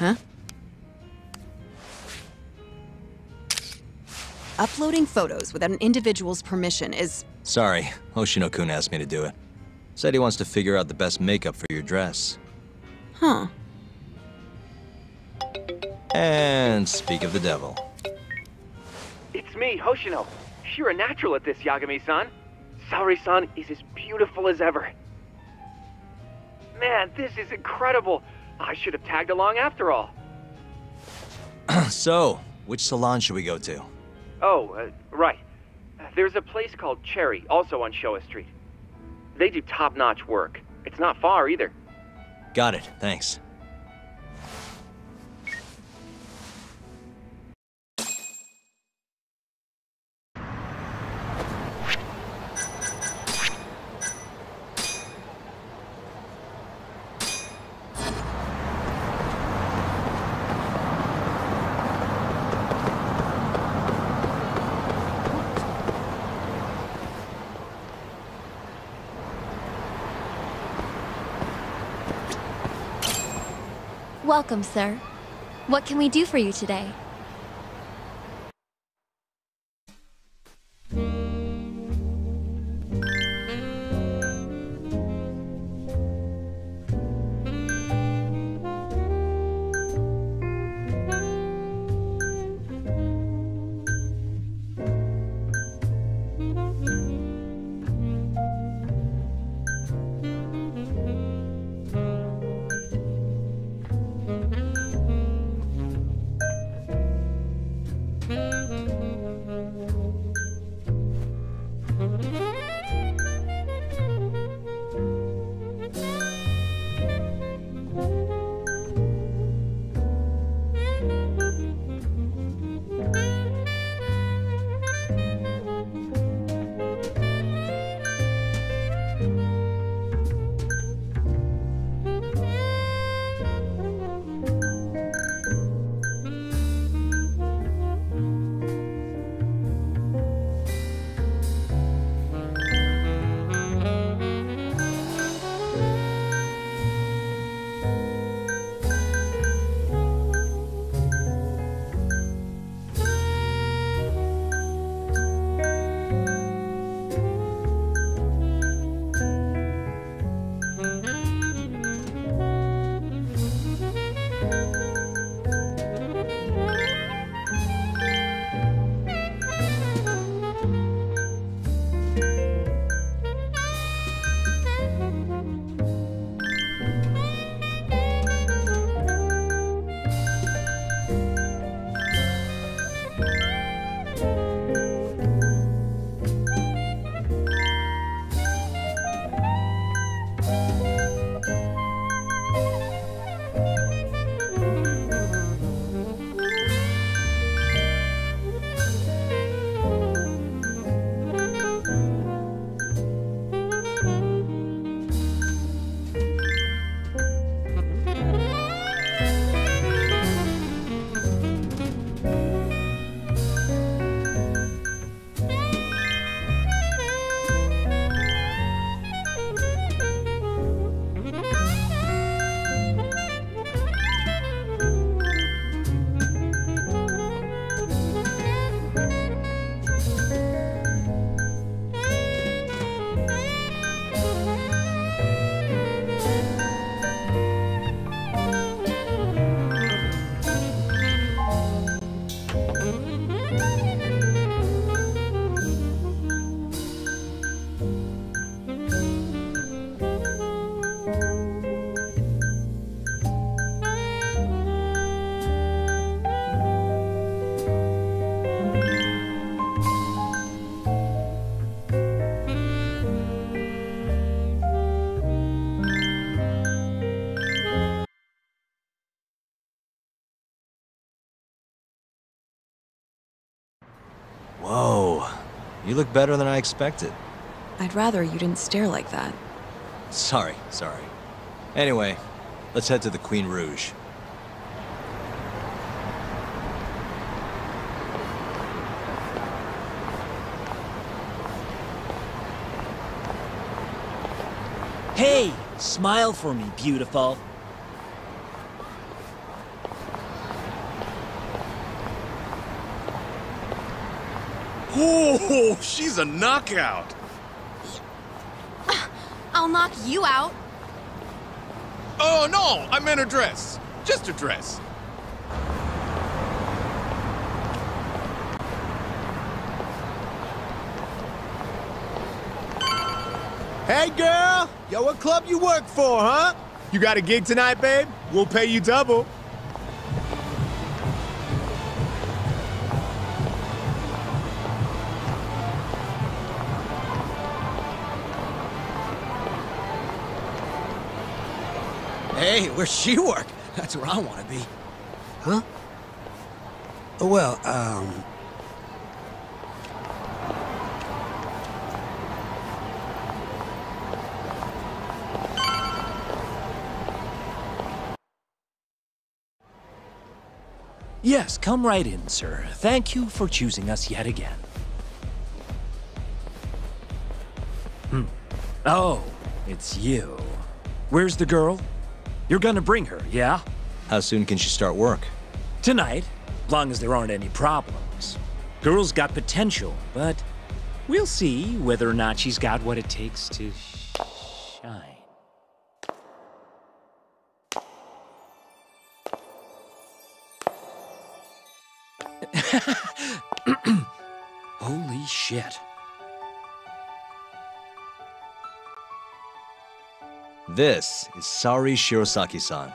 Huh? Uploading photos without an individual's permission is... Sorry, Hoshino-kun asked me to do it. Said he wants to figure out the best makeup for your dress. Huh. And speak of the devil. It's me, Hoshino. You're a natural at this, Yagami-san. Saori-san is as beautiful as ever. Man, this is incredible. I should have tagged along after all. So, which salon should we go to? Oh, right. There's a place called Cherry, also on Showa Street. They do top-notch work. It's not far, either. Got it, thanks. Welcome, sir. What can we do for you today? You look better than I expected. I'd rather you didn't stare like that. Sorry. Anyway, let's head to the Queen Rouge. Hey! Smile for me, beautiful. Oh, she's a knockout! I'll knock you out. Oh no, I meant her dress. Just her dress. Hey girl! Yo, what club you work for, huh? You got a gig tonight, babe? We'll pay you double. Hey, where's she work? That's where I want to be. Huh? Well, Yes, come right in, sir. Thank you for choosing us yet again. Oh, it's you. Where's the girl? You're gonna bring her, yeah? How soon can she start work? Tonight, long as there aren't any problems. Girl's got potential, but we'll see whether or not she's got what it takes to shine. Holy shit. This is Saori Shirosaki-san.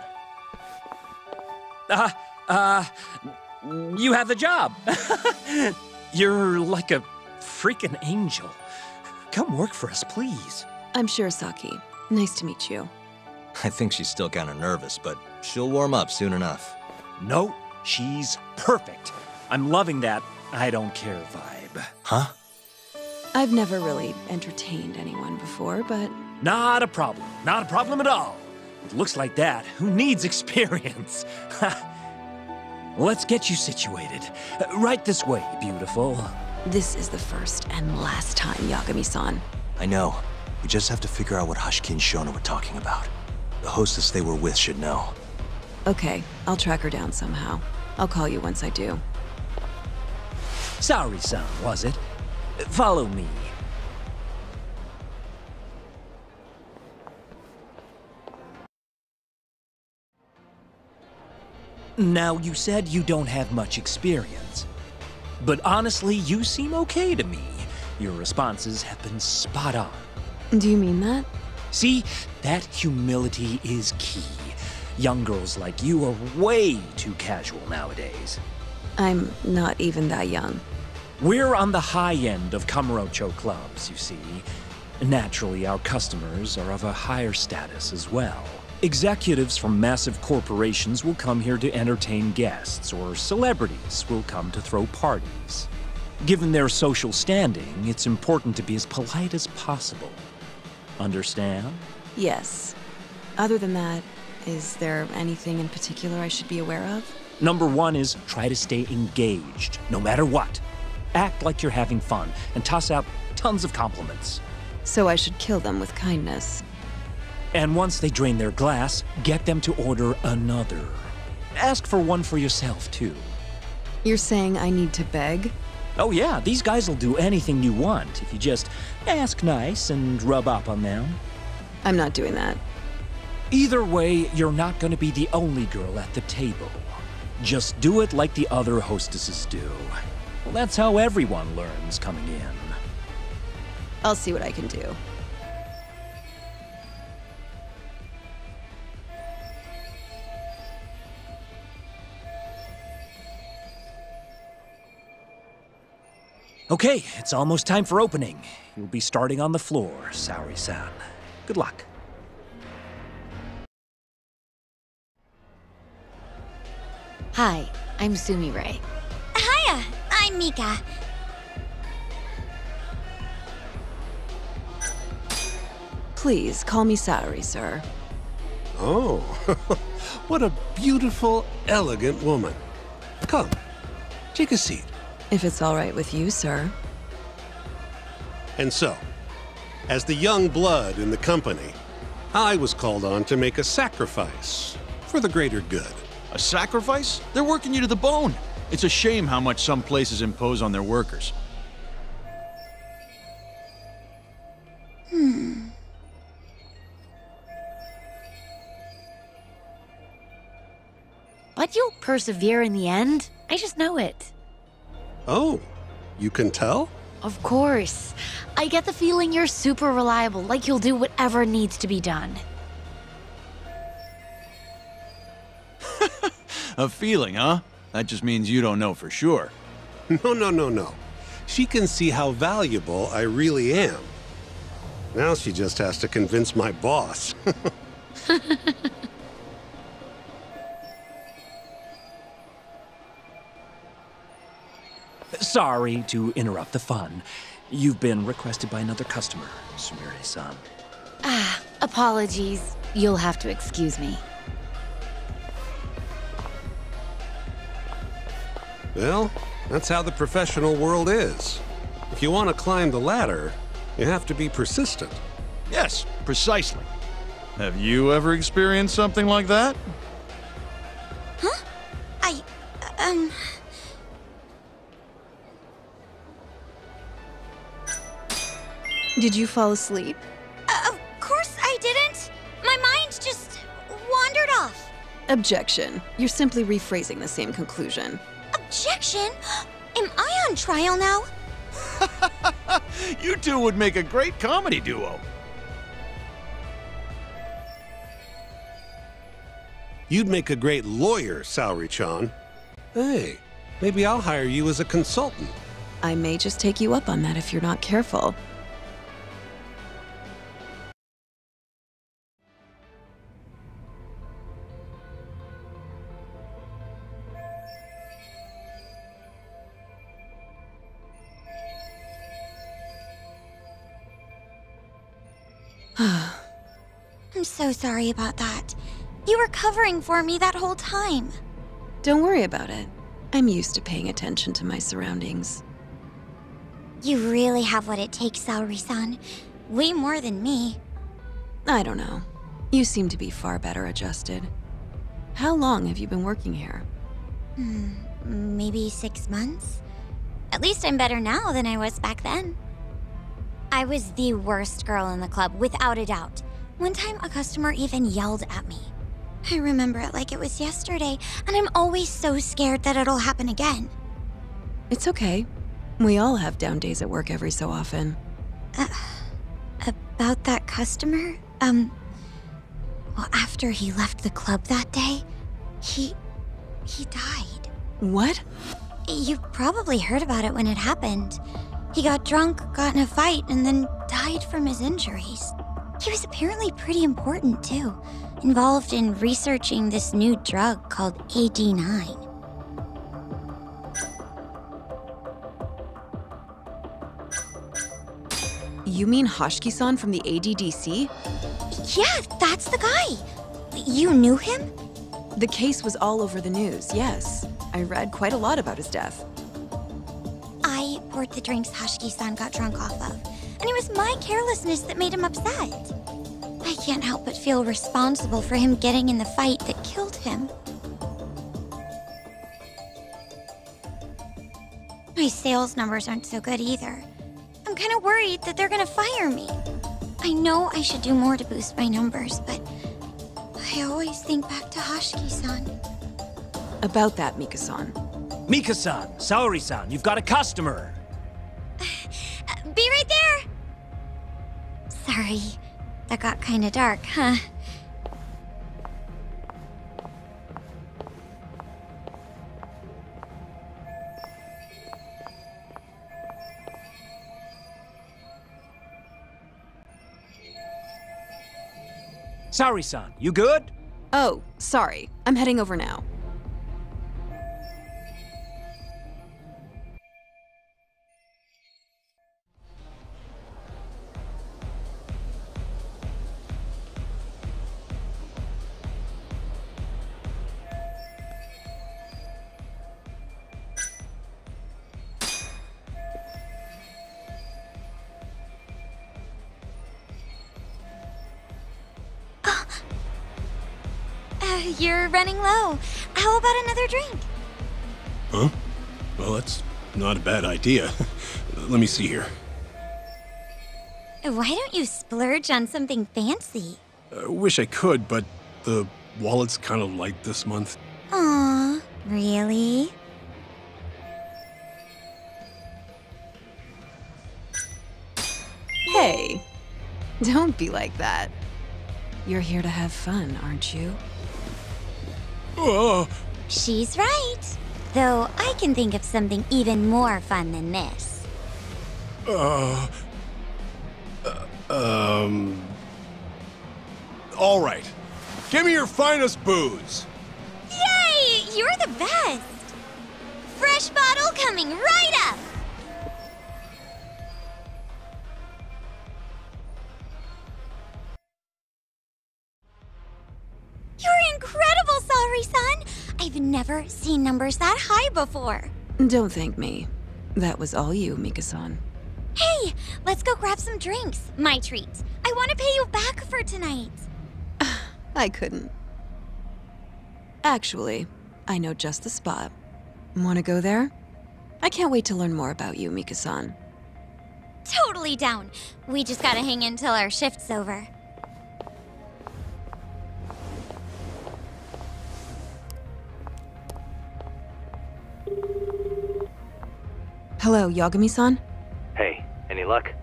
You have the job. You're like a freaking angel. Come work for us, please. I'm Shirosaki. Nice to meet you. I think she's still kind of nervous, but she'll warm up soon enough. No, she's perfect. I'm loving that I don't care vibe. Huh? I've never really entertained anyone before, but... Not a problem. Not a problem at all. It looks like that. Who needs experience? Let's get you situated. Right this way, beautiful. This is the first and last time, Yagami-san. I know. We just have to figure out what Hashiki and Shono were talking about. The hostess they were with should know. Okay, I'll track her down somehow. I'll call you once I do. Saori-san, was it? Follow me. Now, you said you don't have much experience, but honestly, you seem okay to me. Your responses have been spot on. Do you mean that? See, that humility is key. Young girls like you are way too casual nowadays. I'm not even that young. We're on the high end of Kamurocho clubs, you see. Naturally, our customers are of a higher status as well. Executives from massive corporations will come here to entertain guests, or celebrities will come to throw parties. Given their social standing, it's important to be as polite as possible. Understand? Yes. Other than that, is there anything in particular I should be aware of? Number 1 is try to stay engaged, no matter what. Act like you're having fun, and toss out tons of compliments. So I should kill them with kindness. And once they drain their glass, get them to order another. Ask for one for yourself, too. You're saying I need to beg? Oh yeah, these guys will do anything you want if you just ask nice and rub up on them. I'm not doing that. Either way, you're not going to be the only girl at the table. Just do it like the other hostesses do. Well, that's how everyone learns coming in. I'll see what I can do. Okay, it's almost time for opening. You'll be starting on the floor, Saori-san. Good luck. Hi, I'm Sumirei. Hiya, I'm Mika. Please call me Saori, sir. Oh, what a beautiful, elegant woman. Come, take a seat. If it's all right with you, sir. And so, as the young blood in the company, I was called on to make a sacrifice for the greater good. A sacrifice? They're working you to the bone. It's a shame how much some places impose on their workers. But you'll persevere in the end. I just know it. Oh, you can tell? Of course. I get the feeling you're super reliable, like you'll do whatever needs to be done. A feeling, huh? That just means you don't know for sure. No. She can see how valuable I really am. Now she just has to convince my boss. Sorry to interrupt the fun. You've been requested by another customer, Sumirei-san. Ah, apologies. You'll have to excuse me. Well, that's how the professional world is. If you want to climb the ladder, you have to be persistent. Yes, precisely. Have you ever experienced something like that? Huh? I... Did you fall asleep? Of course I didn't. My mind just wandered off. Objection. You're simply rephrasing the same conclusion. Objection? Am I on trial now? You two would make a great comedy duo. You'd make a great lawyer, Saori-chan. Hey, maybe I'll hire you as a consultant. I may just take you up on that if you're not careful. I'm so sorry about that. You were covering for me that whole time. Don't worry about it. I'm used to paying attention to my surroundings. You really have what it takes, Saori-san. Way more than me. I don't know. You seem to be far better adjusted. How long have you been working here? Maybe 6 months? At least I'm better now than I was back then. I was the worst girl in the club, without a doubt. One time, a customer even yelled at me. I remember it like it was yesterday, and I'm always so scared that it'll happen again. It's okay. We all have down days at work every so often. About that customer? Well, after he left the club that day, he died. What? You probably heard about it when it happened. He got drunk, got in a fight, and then died from his injuries. He was apparently pretty important, too. Involved in researching this new drug called AD-9. You mean Hoshiki-san from the ADDC? Yeah, that's the guy! You knew him? The case was all over the news, yes. I read quite a lot about his death. I poured the drinks Hoshiki-san got drunk off of, and it was my carelessness that made him upset. I can't help but feel responsible for him getting in the fight that killed him. My sales numbers aren't so good either. I'm kind of worried that they're gonna fire me. I know I should do more to boost my numbers, but I always think back to Hoshiki-san. About that, Mika-san. Mika-san, Saori-san, you've got a customer! Be right there! Sorry, that got kinda dark, huh? Saori-san, you good? Oh, sorry. I'm heading over now. You're running low. How about another drink? Huh? Well, that's not a bad idea. Let me see here. Why don't you splurge on something fancy? I wish I could, but the wallet's kind of light this month. Aw, really? Hey, don't be like that. You're here to have fun, aren't you? She's right. Though I can think of something even more fun than this. All right. Give me your finest booze. Yay! You're the best. Fresh bottle coming right up. You're incredible, Saori-san! I've never seen numbers that high before. Don't thank me. That was all you, Mika-san. Hey, let's go grab some drinks. My treat. I want to pay you back for tonight. I couldn't. Actually, I know just the spot. Want to go there? I can't wait to learn more about you, Mika-san. Totally down. We just gotta hang in till our shift's over. Hello, Yagami-san? Hey, any luck?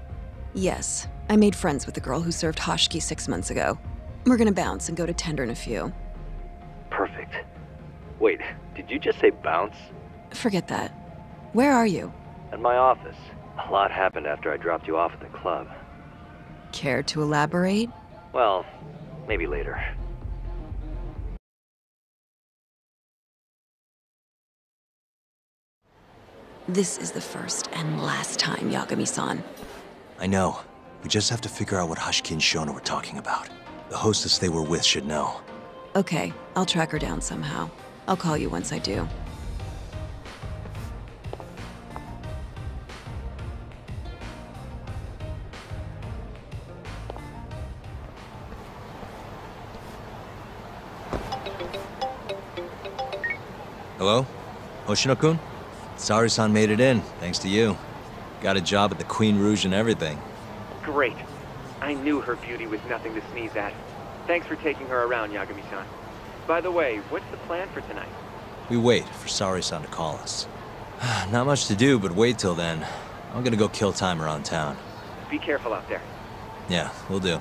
Yes. I made friends with the girl who served Hashiki 6 months ago. We're gonna bounce and go to Tender in a few. Perfect. Wait, did you just say bounce? Forget that. Where are you? At my office. A lot happened after I dropped you off at the club. Care to elaborate? Well, maybe later. This is the first and last time, Yagami-san. I know. We just have to figure out what Hashiki and Shono were talking about. The hostess they were with should know. Okay, I'll track her down somehow. I'll call you once I do. Hello? Hoshino-kun? Saori-san made it in, thanks to you. Got a job at the Queen Rouge and everything. Great. I knew her beauty was nothing to sneeze at. Thanks for taking her around, Yagami-san. By the way, what's the plan for tonight? We wait for Saori-san to call us. Not much to do, but wait till then. I'm gonna go kill time around town. Be careful out there. Yeah, will do.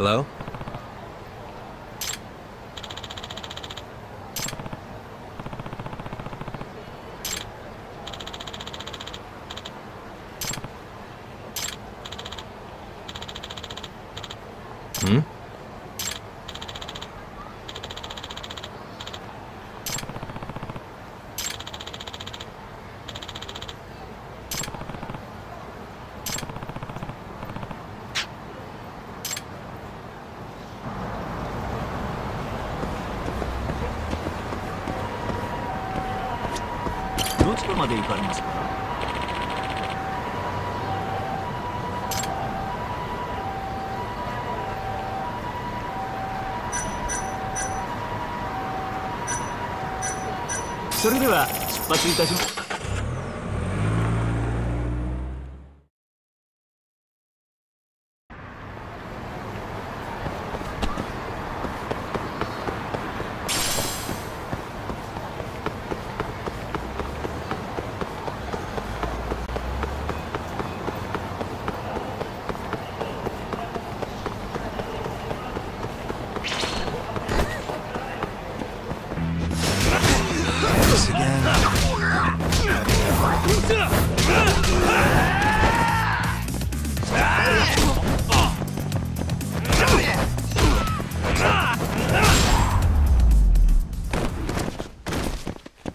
Hello? Hmm?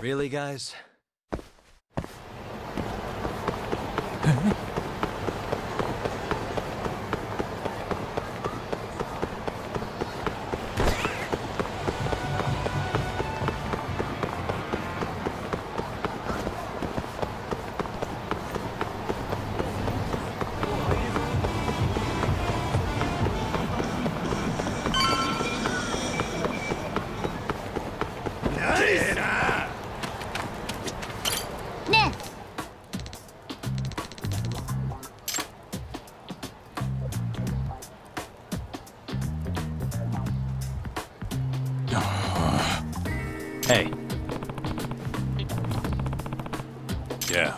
Really, guys? Hey. Yeah.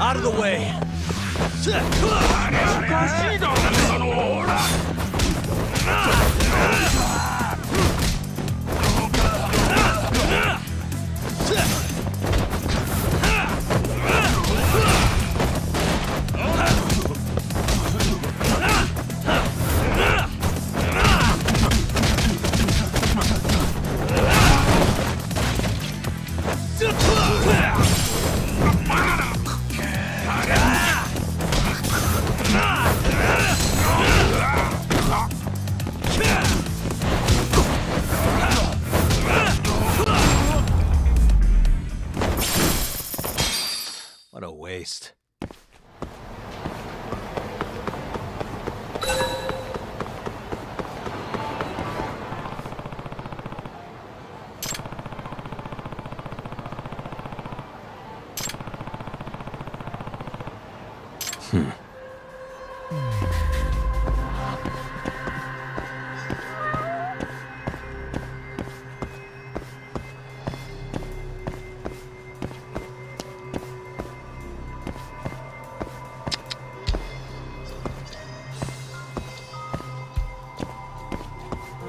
Out of the way.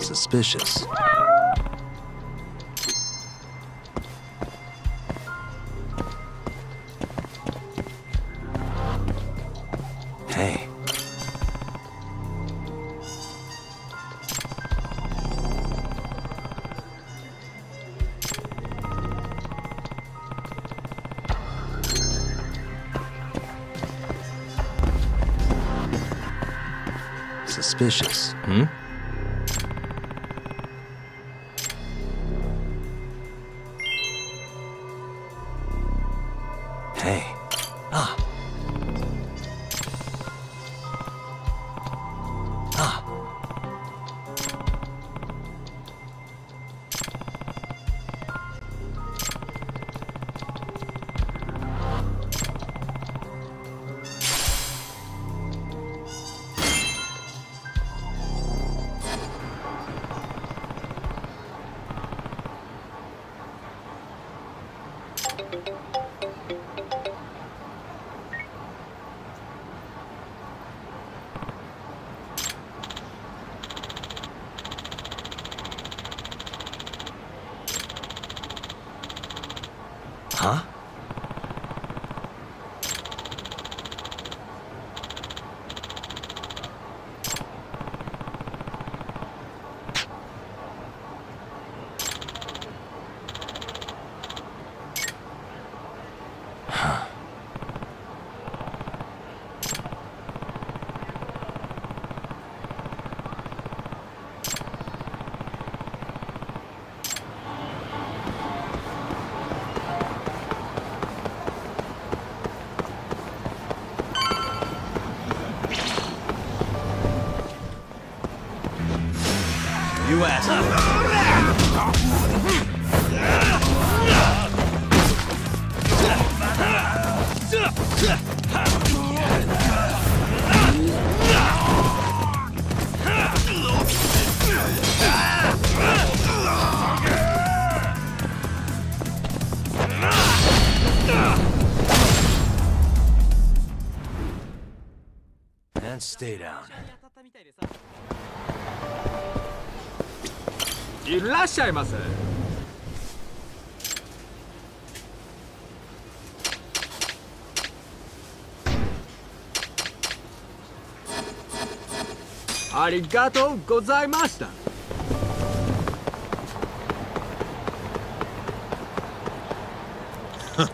Suspicious. Hey. suspicious. Hmm? Hey. Ah. Ah. And stay down. いらっしゃいませ。ありがとうございました。Huh?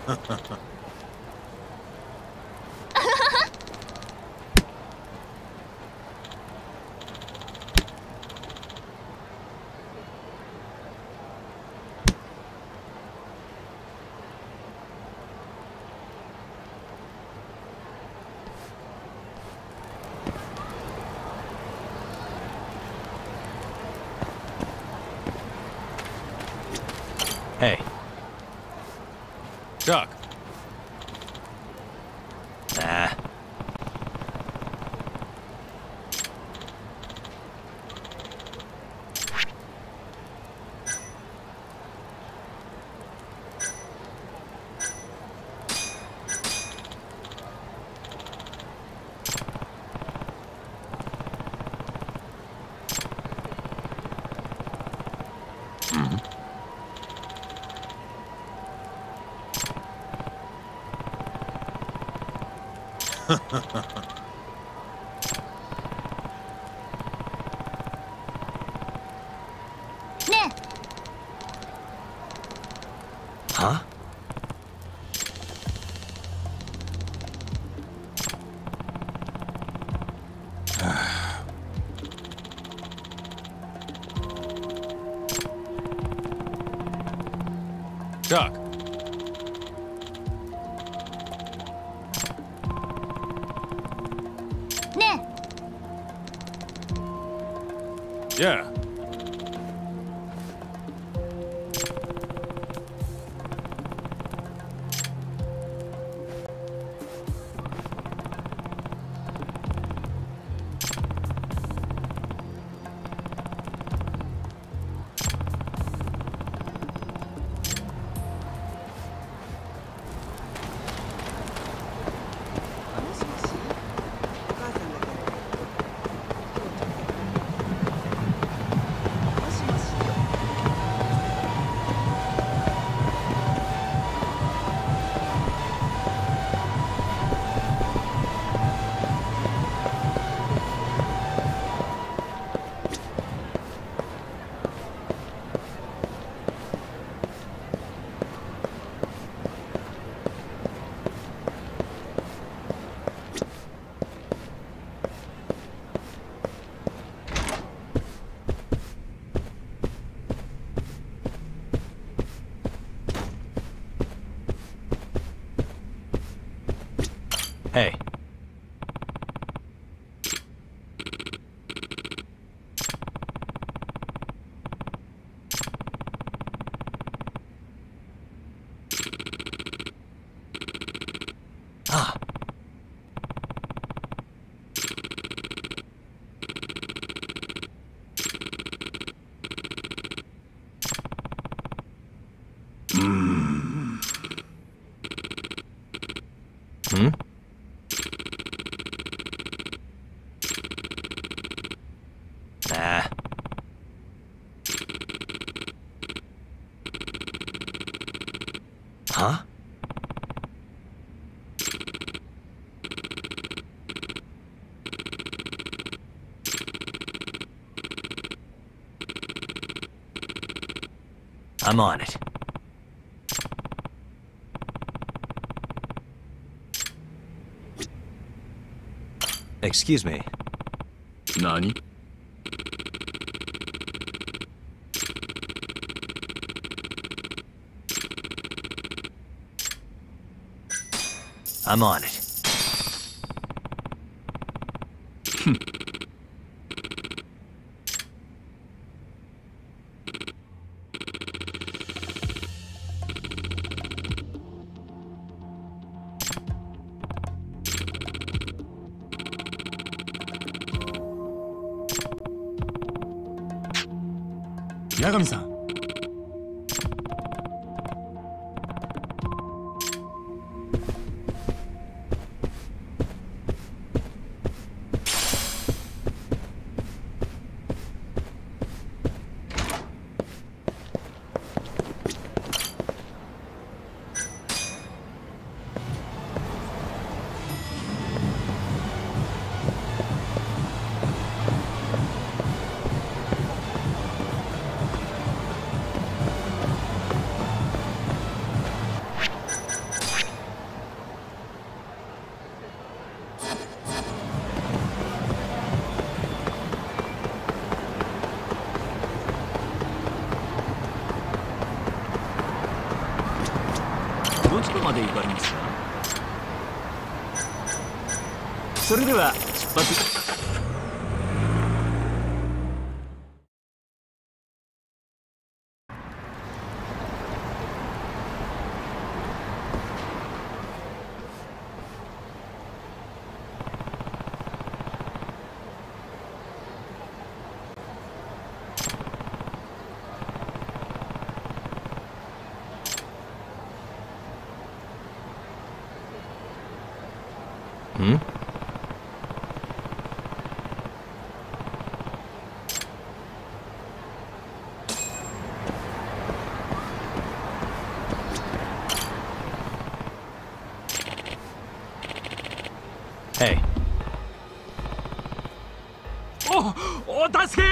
Chuck. Yeah. Huh? I'm on it. Excuse me. Nani? I'm on it. Yagami-san. Hey. Oh, oh, Tasuke!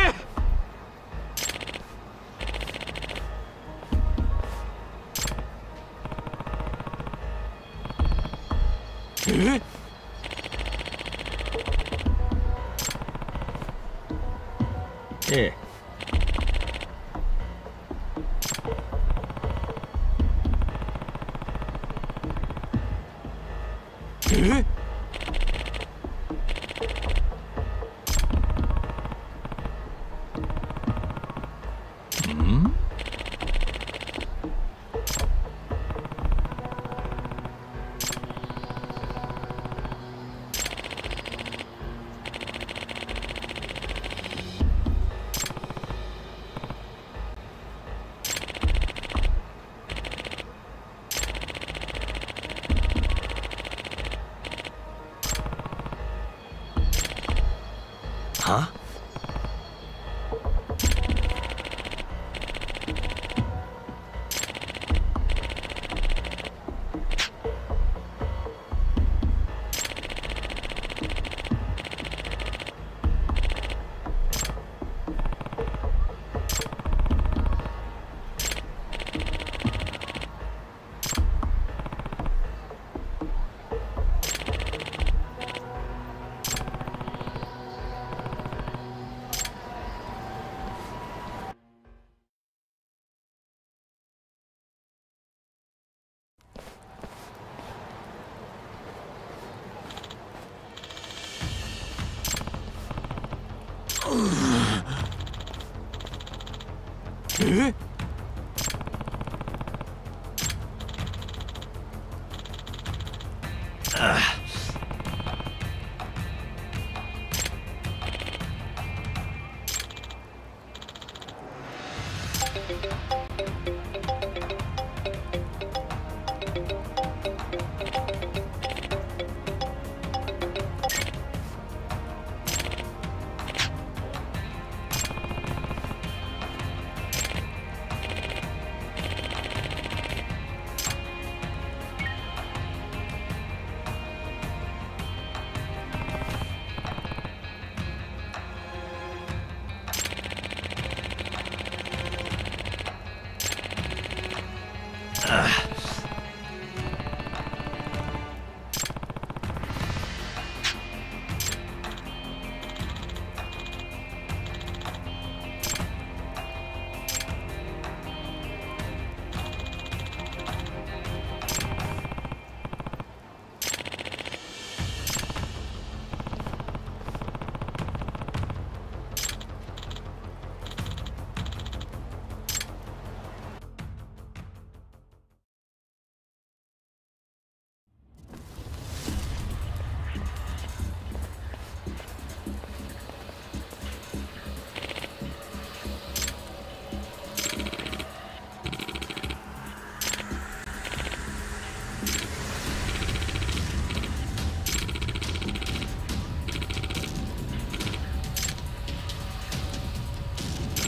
Eh? Eh.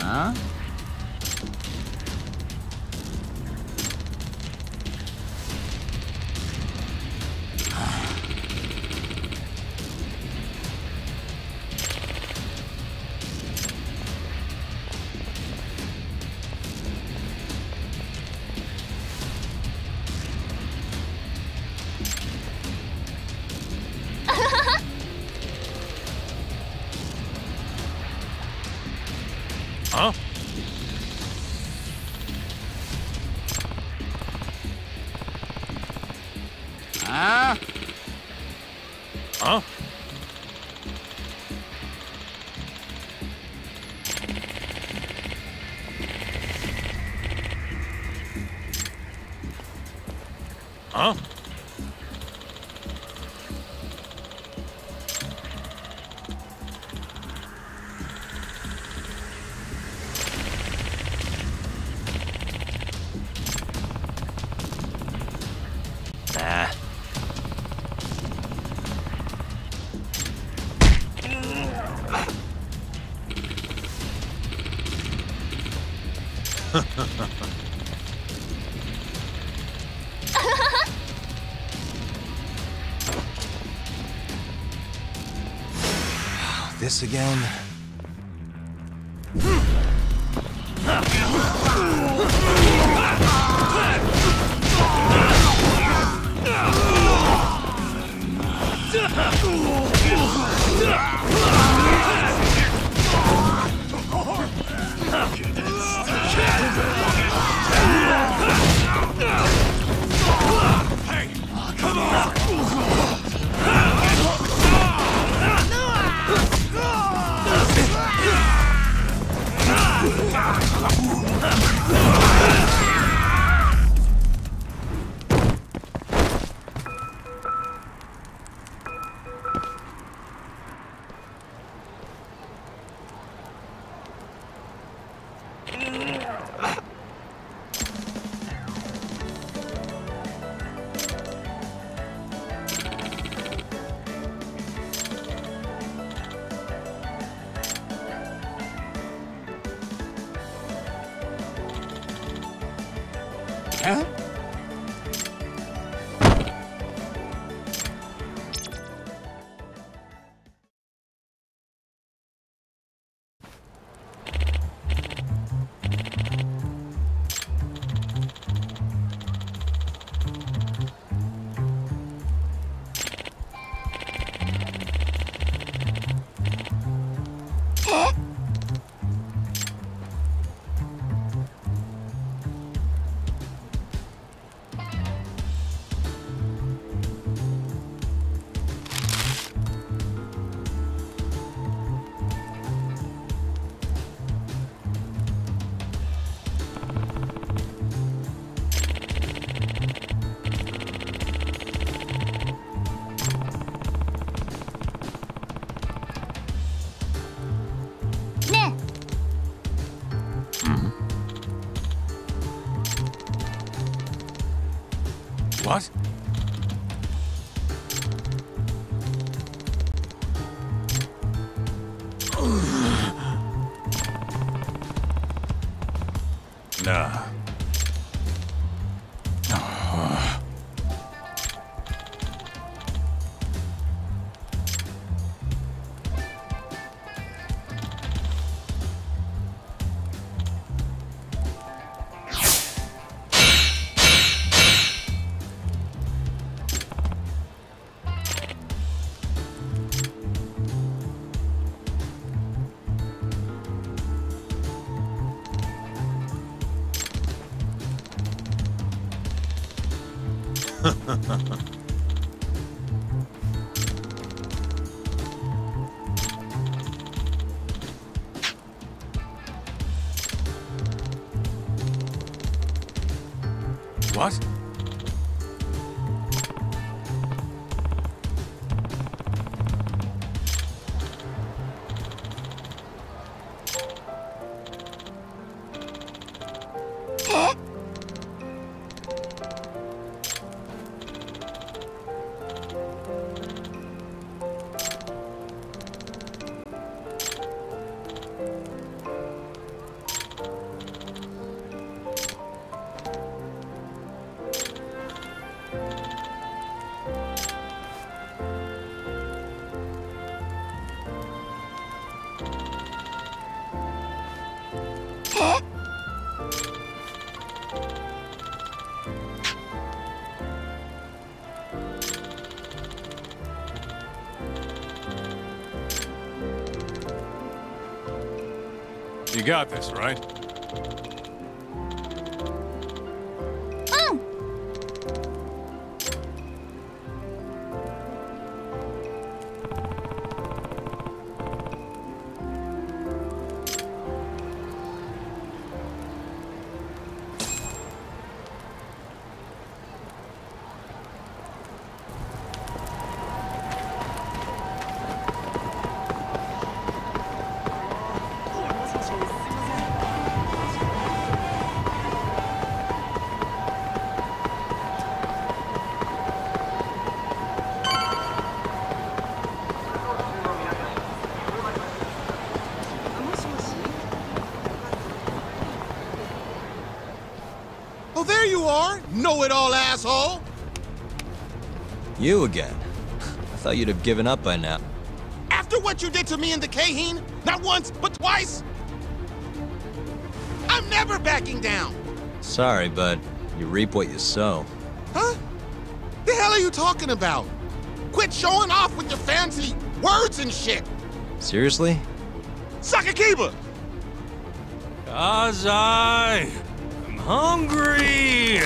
Huh? This again. You got this, right? Know-it-all asshole! You again? I thought you'd have given up by now. After what you did to me in the Kaheen, not once, but twice, I'm never backing down! Sorry, but you reap what you sow. Huh? The hell are you talking about? Quit showing off with your fancy words and shit! Seriously? Sakakiba! Kazai! I'm hungry!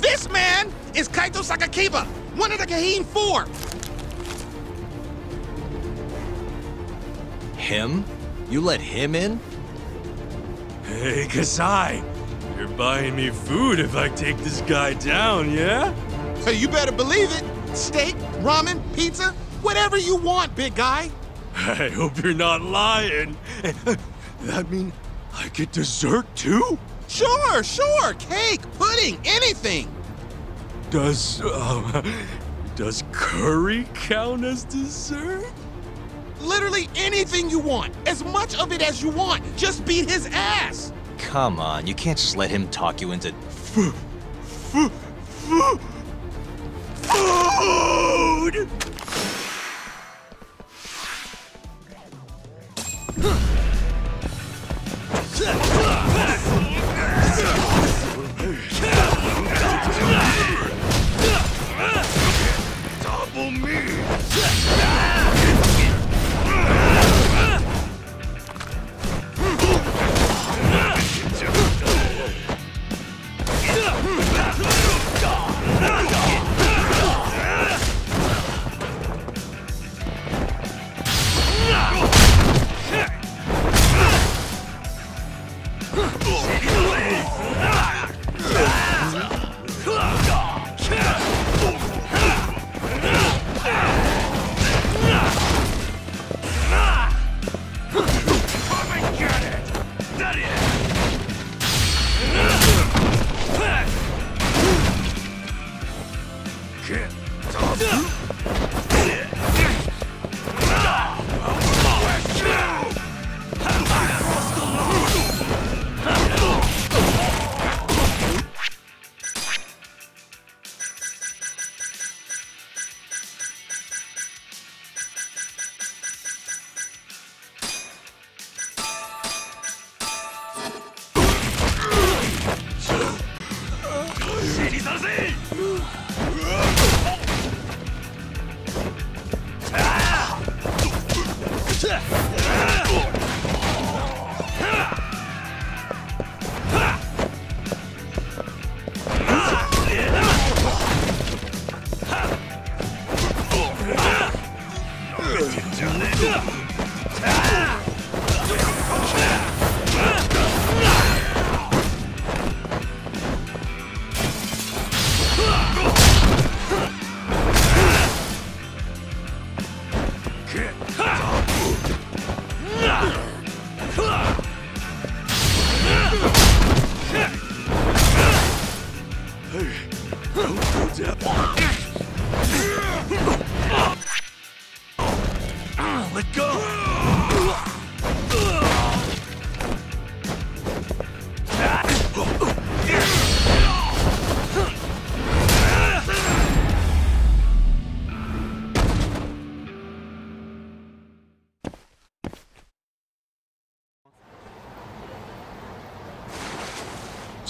This man is Kaito Sakakiba, one of the Kaheen 4! Him? You let him in? Hey, Kasai, you're buying me food if I take this guy down, yeah? Hey, you better believe it! Steak, ramen, pizza, whatever you want, big guy! I hope you're not lying! That mean I get dessert, too? Sure, sure! Cake, pudding, anything! Does curry count as dessert? Literally anything you want, as much of it as you want. Just beat his ass. Come on, you can't just let him talk you into food. Double me!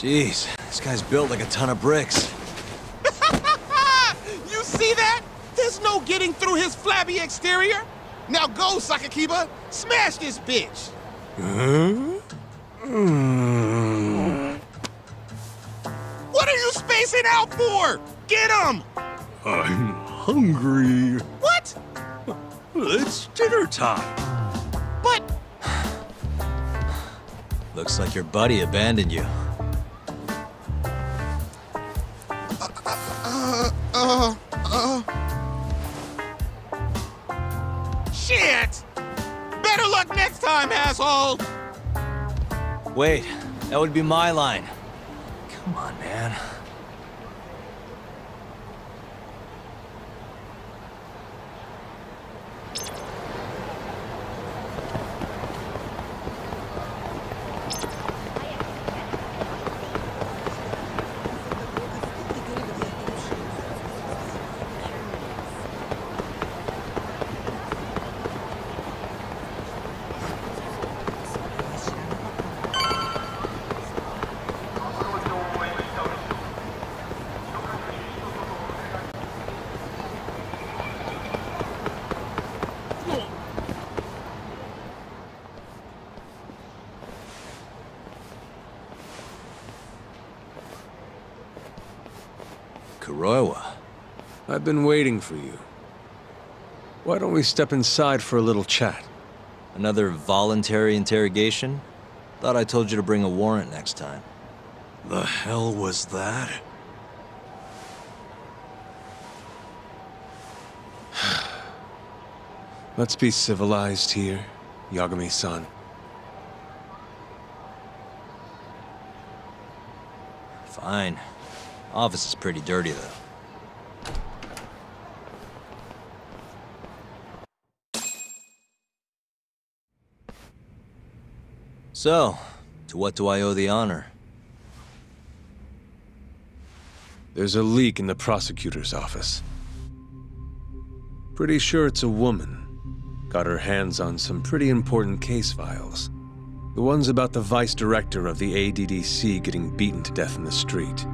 Jeez, this guy's built like a ton of bricks. You see that? There's no getting through his flabby exterior. Now go, Sakakiba. Smash this bitch. What are you spacing out for? Get him! I'm hungry. What? It's dinner time. But... Looks like your buddy abandoned you. Shit! Better luck next time, asshole! Wait, that would be my line. Come on, man. Kuroiwa, I've been waiting for you. Why don't we step inside for a little chat? Another voluntary interrogation? Thought I told you to bring a warrant next time. The hell was that? Let's be civilized here, Yagami-san. Fine. Office is pretty dirty, though. So, to what do I owe the honor? There's a leak in the prosecutor's office. Pretty sure it's a woman. Got her hands on some pretty important case files. The ones about the vice director of the ADDC getting beaten to death in the street.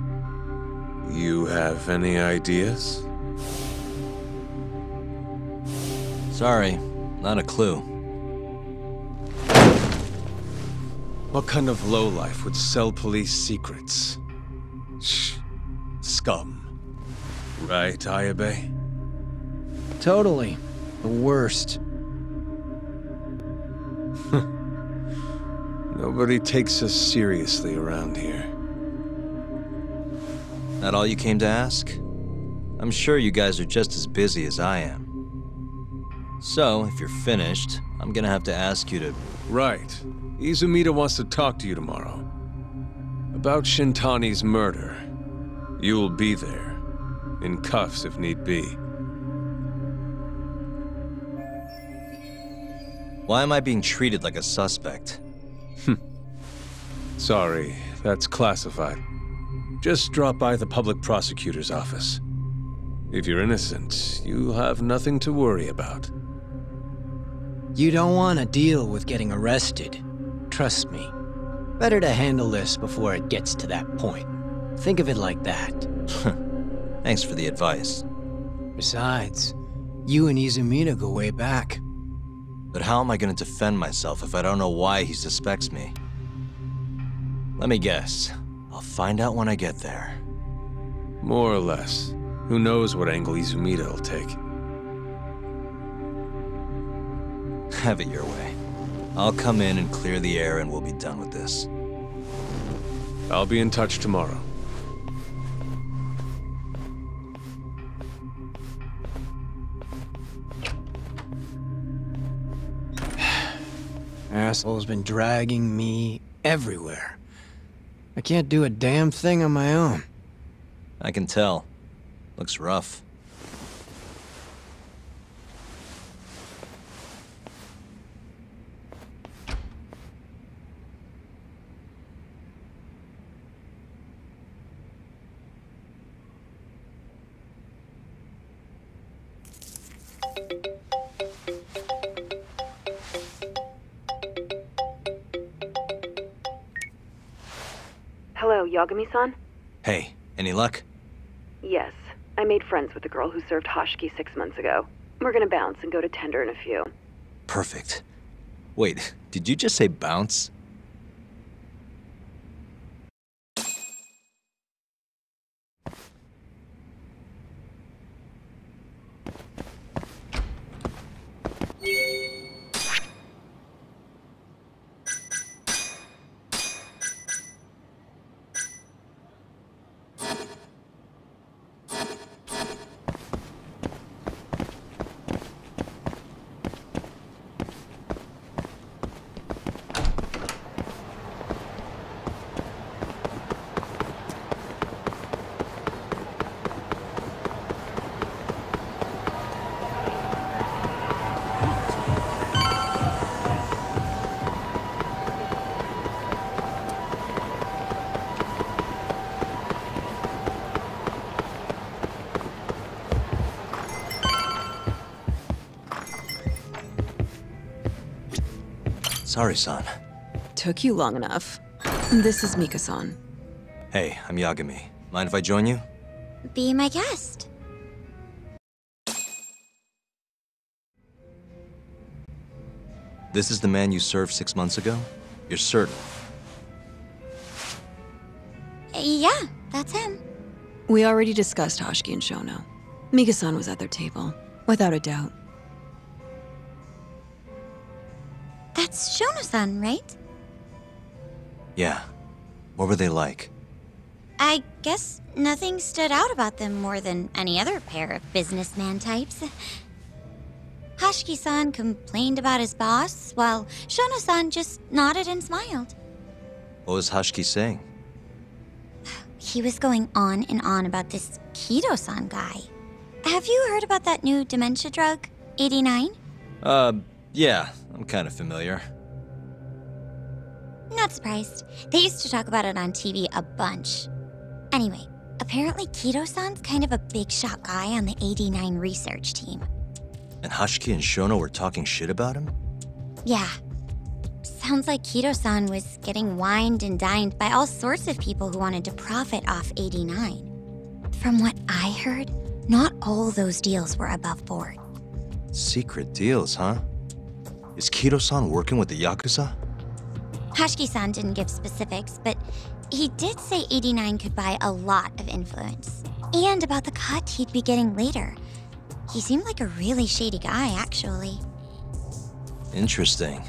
You have any ideas? Sorry, not a clue. What kind of lowlife would sell police secrets? Shh. Scum. Right, Ayabe? Totally. The worst. Nobody takes us seriously around here. That all you came to ask? I'm sure you guys are just as busy as I am. So, if you're finished, I'm gonna have to ask you to... Right. Izumida wants to talk to you tomorrow. About Shintani's murder. You'll be there. In cuffs, if need be. Why am I being treated like a suspect? Sorry, that's classified. Just drop by the public prosecutor's office. If you're innocent, you have nothing to worry about. You don't want to deal with getting arrested. Trust me. Better to handle this before it gets to that point. Think of it like that. Thanks for the advice. Besides, you and Izumida go way back. But how am I going to defend myself if I don't know why he suspects me? Let me guess. I'll find out when I get there. More or less. Who knows what angle Izumida will take. Have it your way. I'll come in and clear the air and we'll be done with this. I'll be in touch tomorrow. Asshole's been dragging me everywhere. I can't do a damn thing on my own. I can tell. Looks rough. Yagami-san? Hey, any luck? Yes. I made friends with the girl who served Hashiki 6 months ago. We're gonna bounce and go to Tender in a few. Perfect. Wait, did you just say bounce? Sorry-san. Took you long enough. This is Mika-san. Hey, I'm Yagami. Mind if I join you? Be my guest. This is the man you served 6 months ago? You're certain? Yeah, that's him. We already discussed Hashiki and Shono. Mika-san was at their table, without a doubt. That's Shono-san, right? Yeah. What were they like? I guess nothing stood out about them more than any other pair of businessman types. Hashiki-san complained about his boss, while Shono-san just nodded and smiled. What was Hashiki saying? He was going on and on about this Kido-san guy. Have you heard about that new dementia drug, AD-9? Yeah. I'm kind of familiar. Not surprised. They used to talk about it on TV a bunch. Anyway, apparently Kido-san's kind of a big shot guy on the AD-9 research team. And Hashiki and Shono were talking shit about him? Yeah. Sounds like Kido-san was getting wined and dined by all sorts of people who wanted to profit off AD-9. From what I heard, not all those deals were above board. Secret deals, huh? Is Kido-san working with the Yakuza? Hashiki-san didn't give specifics, but he did say AD-9 could buy a lot of influence. And about the cut he'd be getting later. He seemed like a really shady guy, actually. Interesting.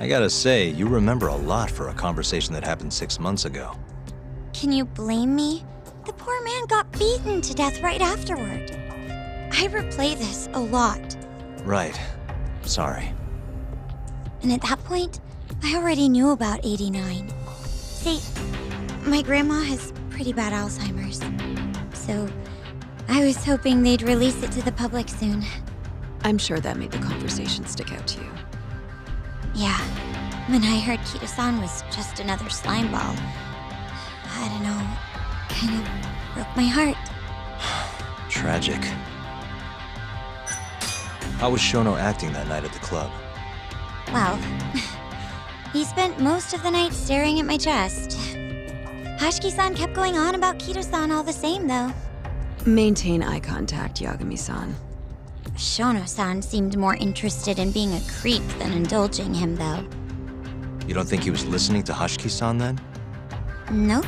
I gotta say, you remember a lot for a conversation that happened 6 months ago. Can you blame me? The poor man got beaten to death right afterward. I replay this a lot. Right. Sorry. And at that point, I already knew about AD-9. See, my grandma has pretty bad Alzheimer's. So, I was hoping they'd release it to the public soon. I'm sure that made the conversation stick out to you. Yeah, when I heard Kido-san was just another slime ball, I don't know, kind of broke my heart. Tragic. How was Shono acting that night at the club? Well, he spent most of the night staring at my chest. Hashiki-san kept going on about Kido-san all the same, though. Maintain eye contact, Yagami-san. Shono-san seemed more interested in being a creep than indulging him, though. You don't think he was listening to Hashiki-san, then? Nope.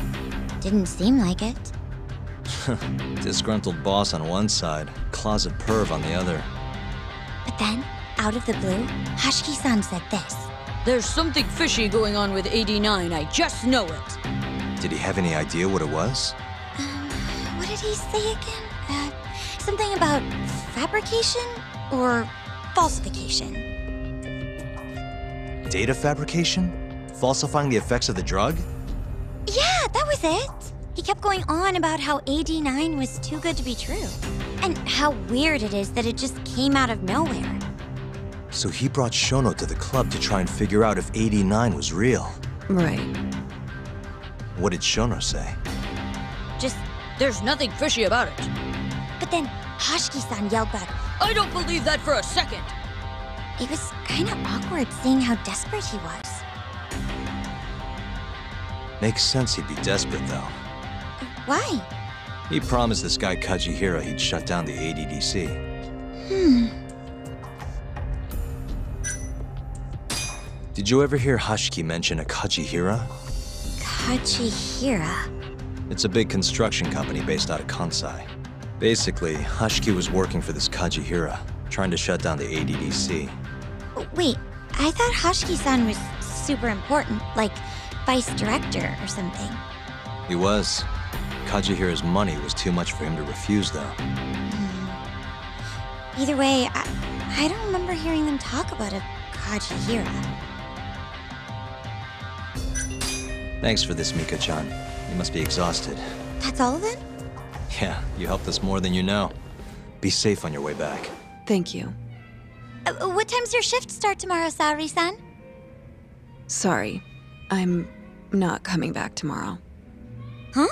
Didn't seem like it. Disgruntled boss on one side, closet perv on the other. But then, out of the blue, Hashiki-san said this. There's something fishy going on with AD-9, I just know it. Did he have any idea what it was? What did he say again? Something about fabrication or falsification? Data fabrication? Falsifying the effects of the drug? Yeah, that was it. He kept going on about how AD-9 was too good to be true. And how weird it is that it just came out of nowhere. So he brought Shono to the club to try and figure out if AD-9 was real. Right. What did Shono say? Just, there's nothing fishy about it. But then Hashiki-san yelled back, I don't believe that for a second! It was kind of awkward seeing how desperate he was. Makes sense he'd be desperate, though. Why? He promised this guy Kajihira he'd shut down the ADDC. Did you ever hear Hashiki mention a Kajihira? Kajihira? It's a big construction company based out of Kansai. Basically, Hashiki was working for this Kajihira, trying to shut down the ADDC. Wait, I thought Hashiki-san was super important, like vice director or something. He was. Kajihira's money was too much for him to refuse, though. Either way, I don't remember hearing them talk about a Kajihira. Thanks for this, Mika-chan. You must be exhausted. That's all of it? Yeah, you helped us more than you know. Be safe on your way back. Thank you. What time's your shift start tomorrow, Saori-san? Sorry, I'm not coming back tomorrow. Huh?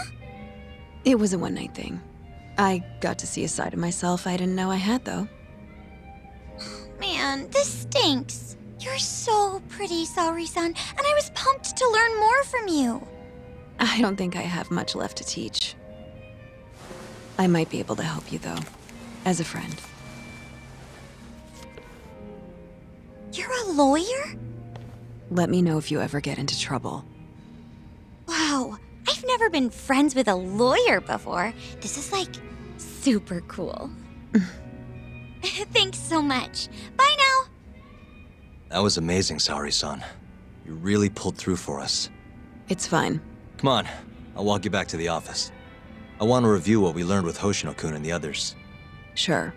It was a one-night thing. I got to see a side of myself I didn't know I had, though. Man, this stinks. You're so pretty, Saori-san, and I was pumped to learn more from you. I don't think I have much left to teach. I might be able to help you, though, as a friend. You're a lawyer? Let me know if you ever get into trouble. Wow, I've never been friends with a lawyer before. This is, like, super cool. Thanks so much. Bye now! That was amazing, Saori-san. You really pulled through for us. It's fine. Come on, I'll walk you back to the office. I want to review what we learned with Hoshino-kun and the others. Sure.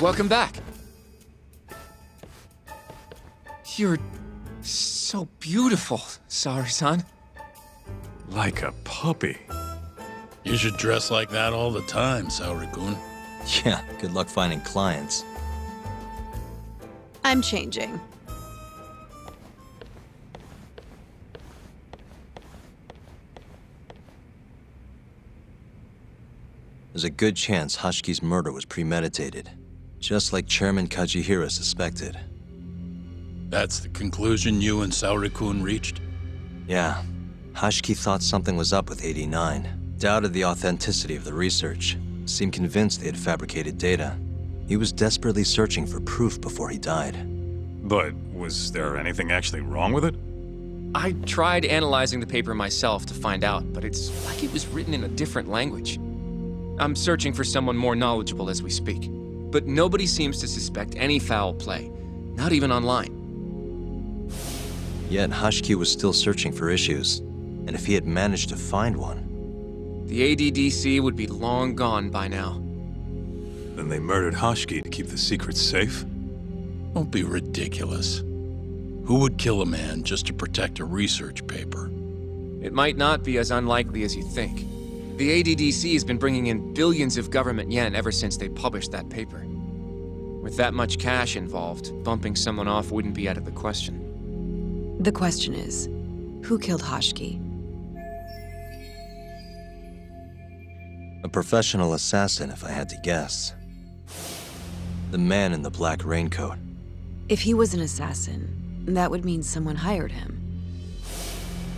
Welcome back. You're so beautiful, Saori-san. Like a puppy. You should dress like that all the time, Saori-kun. Yeah, good luck finding clients. I'm changing. There's a good chance Hashiki's murder was premeditated. Just like Chairman Kajihira suspected. That's the conclusion you and Saori-kun reached? Yeah. Hashiki thought something was up with AD-9. Doubted the authenticity of the research. Seemed convinced they had fabricated data. He was desperately searching for proof before he died. But was there anything actually wrong with it? I tried analyzing the paper myself to find out, but it's like it was written in a different language. I'm searching for someone more knowledgeable as we speak. But nobody seems to suspect any foul play, not even online. Yet Hashiki was still searching for issues, and if he had managed to find one... The ADDC would be long gone by now. Then they murdered Hashiki to keep the secret safe? Don't be ridiculous. Who would kill a man just to protect a research paper? It might not be as unlikely as you think. The ADDC has been bringing in billions of government yen ever since they published that paper. With that much cash involved, bumping someone off wouldn't be out of the question. The question is, who killed Hashiki? A professional assassin, if I had to guess. The man in the black raincoat. If he was an assassin, that would mean someone hired him.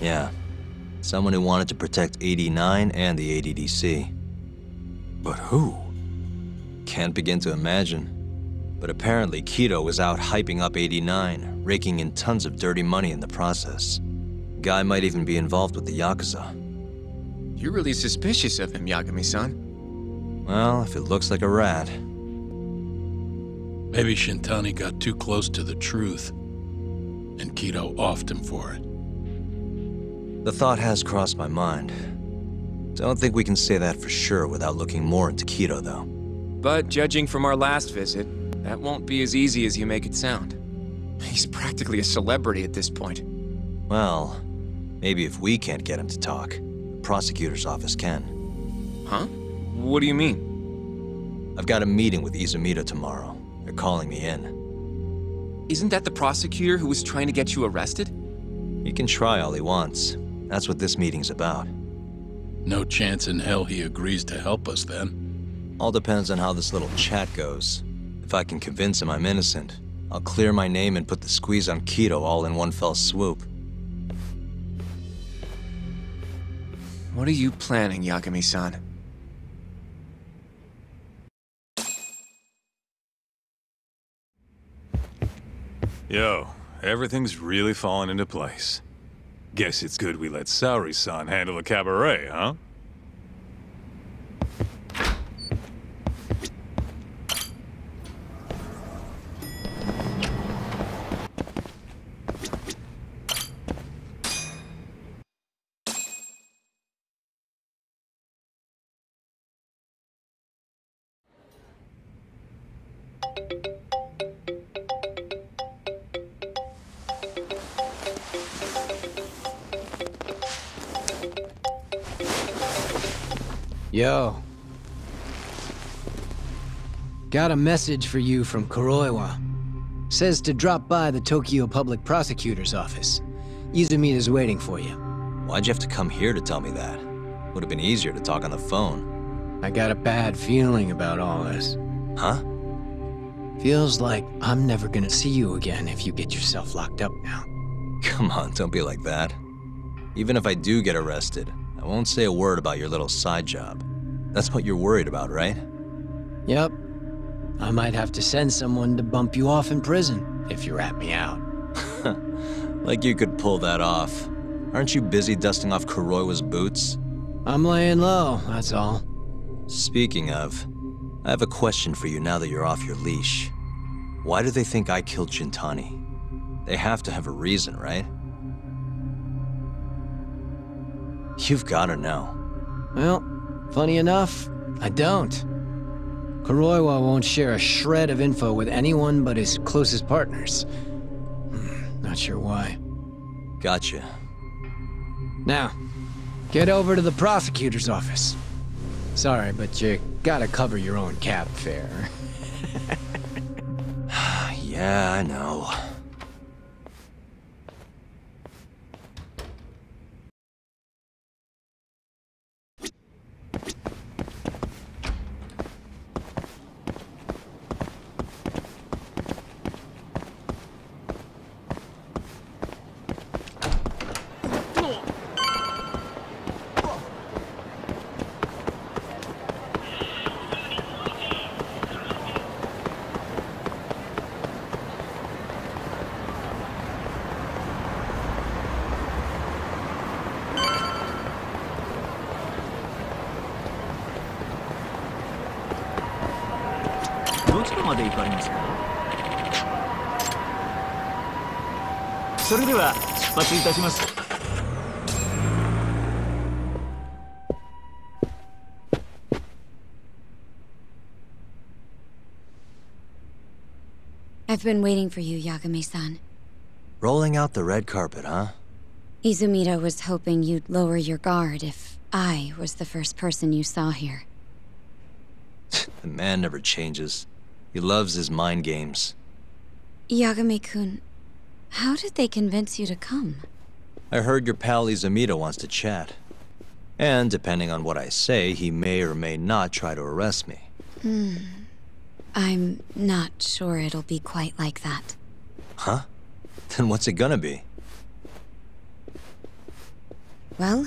Yeah. Someone who wanted to protect AD-9 and the ADDC. But who? Can't begin to imagine. But apparently Kido was out hyping up AD-9, raking in tons of dirty money in the process. Guy might even be involved with the Yakuza. You're really suspicious of him, Yagami-san. Well, if it looks like a rat. Maybe Shintani got too close to the truth, and Kido offed him for it. The thought has crossed my mind. Don't think we can say that for sure without looking more into Kido, though. But judging from our last visit, that won't be as easy as you make it sound. He's practically a celebrity at this point. Well, maybe if we can't get him to talk, the prosecutor's office can. Huh? What do you mean? I've got a meeting with Izumida tomorrow. They're calling me in. Isn't that the prosecutor who was trying to get you arrested? He can try all he wants. That's what this meeting's about. No chance in hell he agrees to help us, then. All depends on how this little chat goes. If I can convince him I'm innocent, I'll clear my name and put the squeeze on Kido all in one fell swoop. What are you planning, Yagami-san? Yo, everything's really falling into place. Guess it's good we let Saori-san handle the cabaret, huh? Yo. Got a message for you from Kuroiwa. Says to drop by the Tokyo Public Prosecutor's office. Izumida's waiting for you. Why'd you have to come here to tell me that? Would have been easier to talk on the phone. I got a bad feeling about all this. Huh? Feels like I'm never gonna see you again if you get yourself locked up now. Come on, don't be like that. Even if I do get arrested, I won't say a word about your little side job. That's what you're worried about, right? Yep. I might have to send someone to bump you off in prison if you rat me out. Like you could pull that off. Aren't you busy dusting off Kuroiwa's boots? I'm laying low, that's all. Speaking of, I have a question for you now that you're off your leash. Why do they think I killed Shintani? They have to have a reason, right? You've gotta know. Well, funny enough, I don't. Kuroiwa won't share a shred of info with anyone but his closest partners. Not sure why. Gotcha. Now, get over to the prosecutor's office. Sorry, but you gotta cover your own cab fare. Yeah, I know. I've been waiting for you, Yagami-san. Rolling out the red carpet, huh? Izumida was hoping you'd lower your guard if I was the first person you saw here. The man never changes. He loves his mind games. Yagami-kun, how did they convince you to come? I heard your pal Izumida wants to chat. And depending on what I say, he may or may not try to arrest me. I'm not sure it'll be quite like that. Huh? Then what's it gonna be? Well,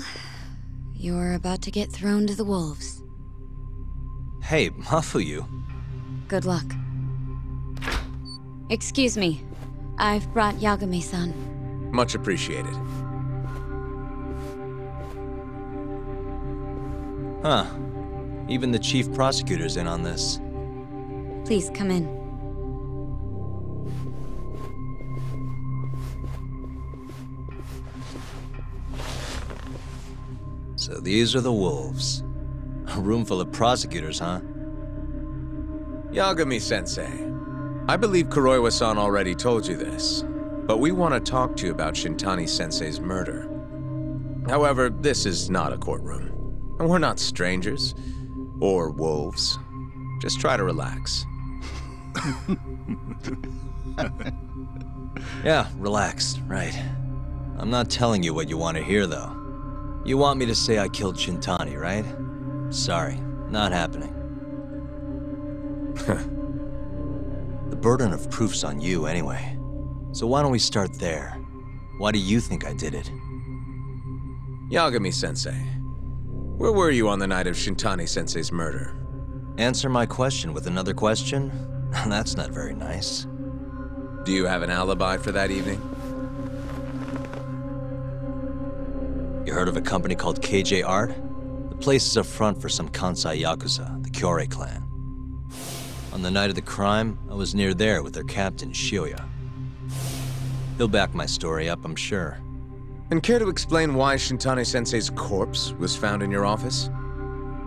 you're about to get thrown to the wolves. Hey, Mafuyu. Good luck. Excuse me. I've brought Yagami-san. Much appreciated. Huh. Even the chief prosecutor's in on this. Please, come in. So these are the wolves. A room full of prosecutors, huh? Yagami-sensei, I believe Kuroiwa-san already told you this, but we want to talk to you about Shintani-sensei's murder. However, this is not a courtroom, and we're not strangers, or wolves. Just try to relax. Yeah, relax, right. I'm not telling you what you want to hear, though. You want me to say I killed Shintani, right? Sorry, not happening. The burden of proof's on you, anyway. So why don't we start there? Why do you think I did it? Yagami-sensei, where were you on the night of Shintani-sensei's murder? Answer my question with another question? That's not very nice. Do you have an alibi for that evening? You heard of a company called KJ Art? The place is a front for some Kansai Yakuza, the Kyure clan. On the night of the crime, I was near there with their captain, Shioya. He'll back my story up, I'm sure. And care to explain why Shintani-sensei's corpse was found in your office?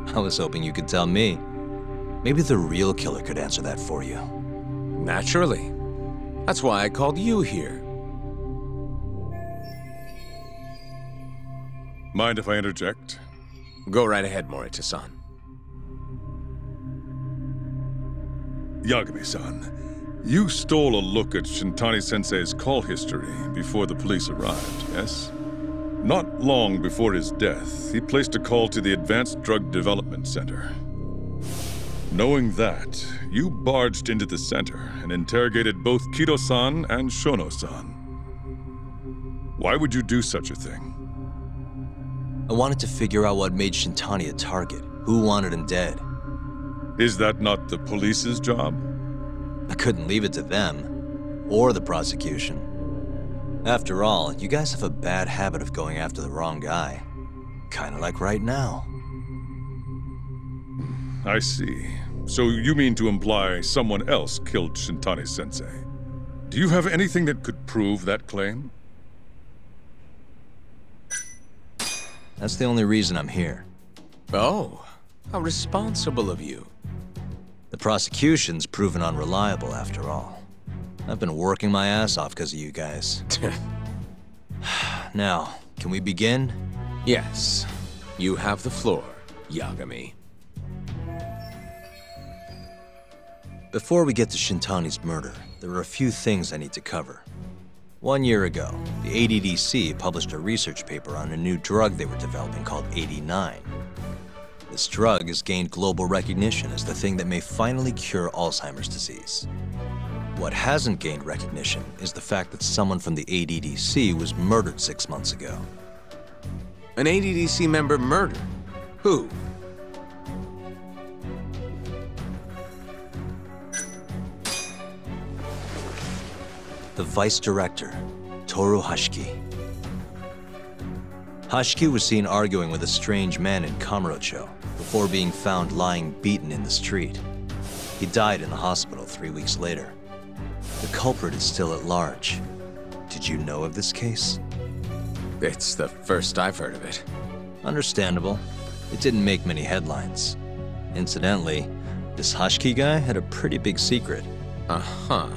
I was hoping you could tell me. Maybe the real killer could answer that for you. Naturally. That's why I called you here. Mind if I interject? Go right ahead, Morita-san. Yagami-san, you stole a look at Shintani-sensei's call history before the police arrived, yes? Not long before his death, he placed a call to the Advanced Drug Development Center. Knowing that, you barged into the center and interrogated both Kido-san and Shono-san. Why would you do such a thing? I wanted to figure out what made Shintani a target, who wanted him dead. Is that not the police's job? I couldn't leave it to them, or the prosecution. After all, you guys have a bad habit of going after the wrong guy. Kinda like right now. I see. So you mean to imply someone else killed Shintani-sensei? Do you have anything that could prove that claim? That's the only reason I'm here. Oh, how responsible of you. The prosecution's proven unreliable, after all. I've been working my ass off because of you guys. Now, can we begin? Yes. You have the floor, Yagami. Before we get to Shintani's murder, there are a few things I need to cover. 1 year ago, the ADDC published a research paper on a new drug they were developing called AD-9. This drug has gained global recognition as the thing that may finally cure Alzheimer's disease. What hasn't gained recognition is the fact that someone from the ADDC was murdered 6 months ago. An ADDC member murdered? Who? The vice director, Toru Hashiki. Hashiki was seen arguing with a strange man in Kamurocho before being found lying beaten in the street. He died in the hospital 3 weeks later. The culprit is still at large. Did you know of this case? It's the first I've heard of it. Understandable. It didn't make many headlines. Incidentally, this Hashiki guy had a pretty big secret. Uh-huh.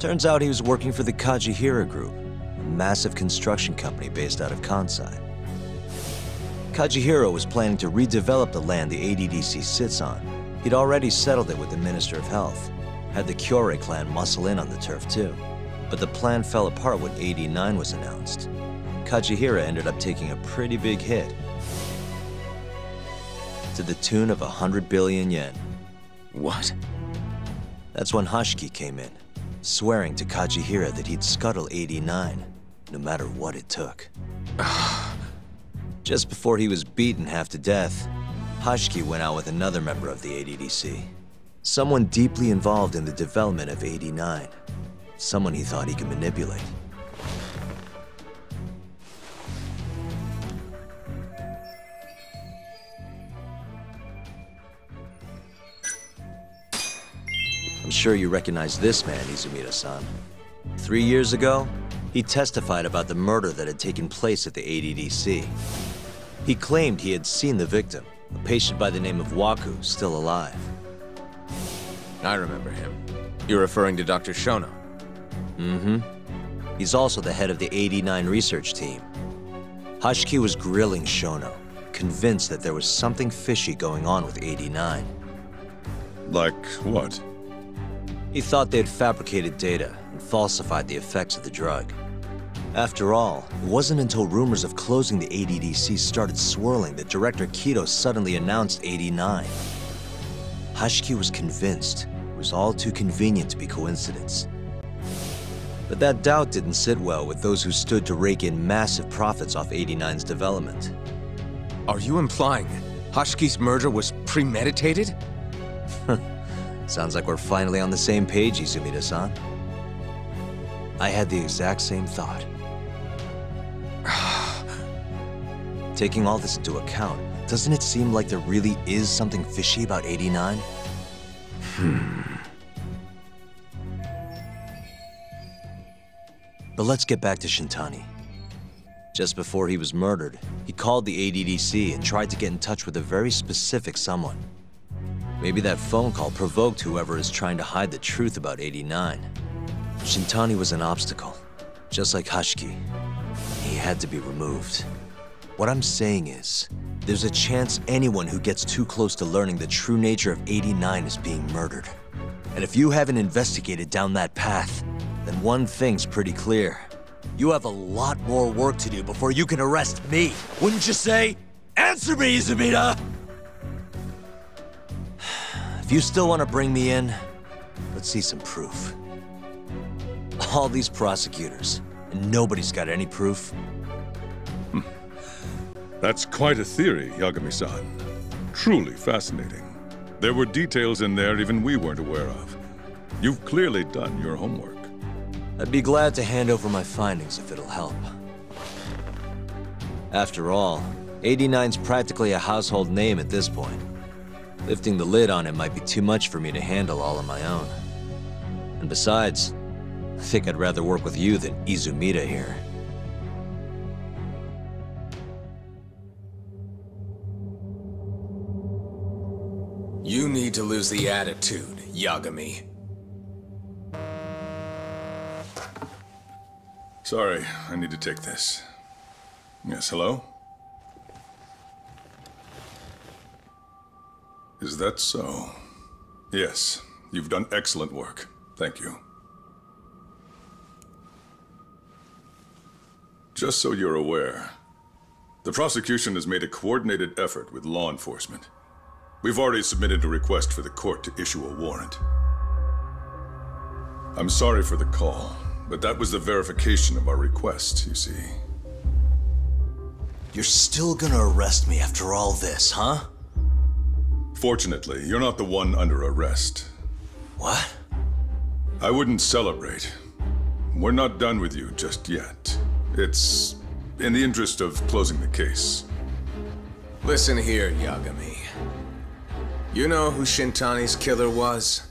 Turns out he was working for the Kajihira Group, a massive construction company based out of Kansai. Kajihira was planning to redevelop the land the ADDC sits on. He'd already settled it with the Minister of Health, had the Kyure clan muscle in on the turf too. But the plan fell apart when AD-9 was announced. Kajihira ended up taking a pretty big hit, to the tune of 100 billion yen. What? That's when Hashiki came in, swearing to Kajihira that he'd scuttle AD-9, no matter what it took. Just before he was beaten half to death, Hashiki went out with another member of the ADDC, someone deeply involved in the development of AD-9, someone he thought he could manipulate. I'm sure you recognize this man, Izumida-san. 3 years ago, he testified about the murder that had taken place at the ADDC. He claimed he had seen the victim, a patient by the name of Waku, still alive. I remember him. You're referring to Dr. Shono? Mm-hmm. He's also the head of the AD-9 research team. Hashiki was grilling Shono, convinced that there was something fishy going on with AD-9. Like what? He thought they'd fabricated data and falsified the effects of the drug. After all, it wasn't until rumors of closing the ADDC started swirling that Director Kido suddenly announced AD-9. Hashiki was convinced it was all too convenient to be coincidence. But that doubt didn't sit well with those who stood to rake in massive profits off AD-9's development. Are you implying Hashiki's murder was premeditated? Sounds like we're finally on the same page, Izumida-san. I had the exact same thought. Taking all this into account, doesn't it seem like there really is something fishy about AD-9? But let's get back to Shintani. Just before he was murdered, he called the ADDC and tried to get in touch with a very specific someone. Maybe that phone call provoked whoever is trying to hide the truth about AD-9. Shintani was an obstacle, just like Hashiki. He had to be removed. What I'm saying is, there's a chance anyone who gets too close to learning the true nature of AD-9 is being murdered. And if you haven't investigated down that path, then one thing's pretty clear. You have a lot more work to do before you can arrest me. Wouldn't you say? Answer me, Izumida! If you still want to bring me in, let's see some proof. All these prosecutors, and nobody's got any proof. That's quite a theory, Yagami-san. Truly fascinating. There were details in there even we weren't aware of. You've clearly done your homework. I'd be glad to hand over my findings if it'll help. After all, AD-9's practically a household name at this point. Lifting the lid on it might be too much for me to handle all on my own. And besides, I think I'd rather work with you than Izumida here. You need to lose the attitude, Yagami. Sorry, I need to take this. Yes, hello? Is that so? Yes, you've done excellent work. Thank you. Just so you're aware, the prosecution has made a coordinated effort with law enforcement. We've already submitted a request for the court to issue a warrant. I'm sorry for the call. But that was the verification of our request, you see. You're still gonna arrest me after all this, huh? Fortunately, you're not the one under arrest. What? I wouldn't celebrate. We're not done with you just yet. It's in the interest of closing the case. Listen here, Yagami. You know who Shintani's killer was?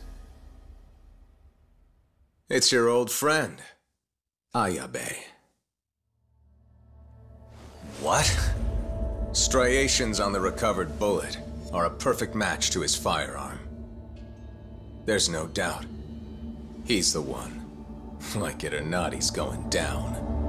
It's your old friend, Ayabe. What? Striations on the recovered bullet are a perfect match to his firearm. There's no doubt. He's the one. Like it or not, he's going down.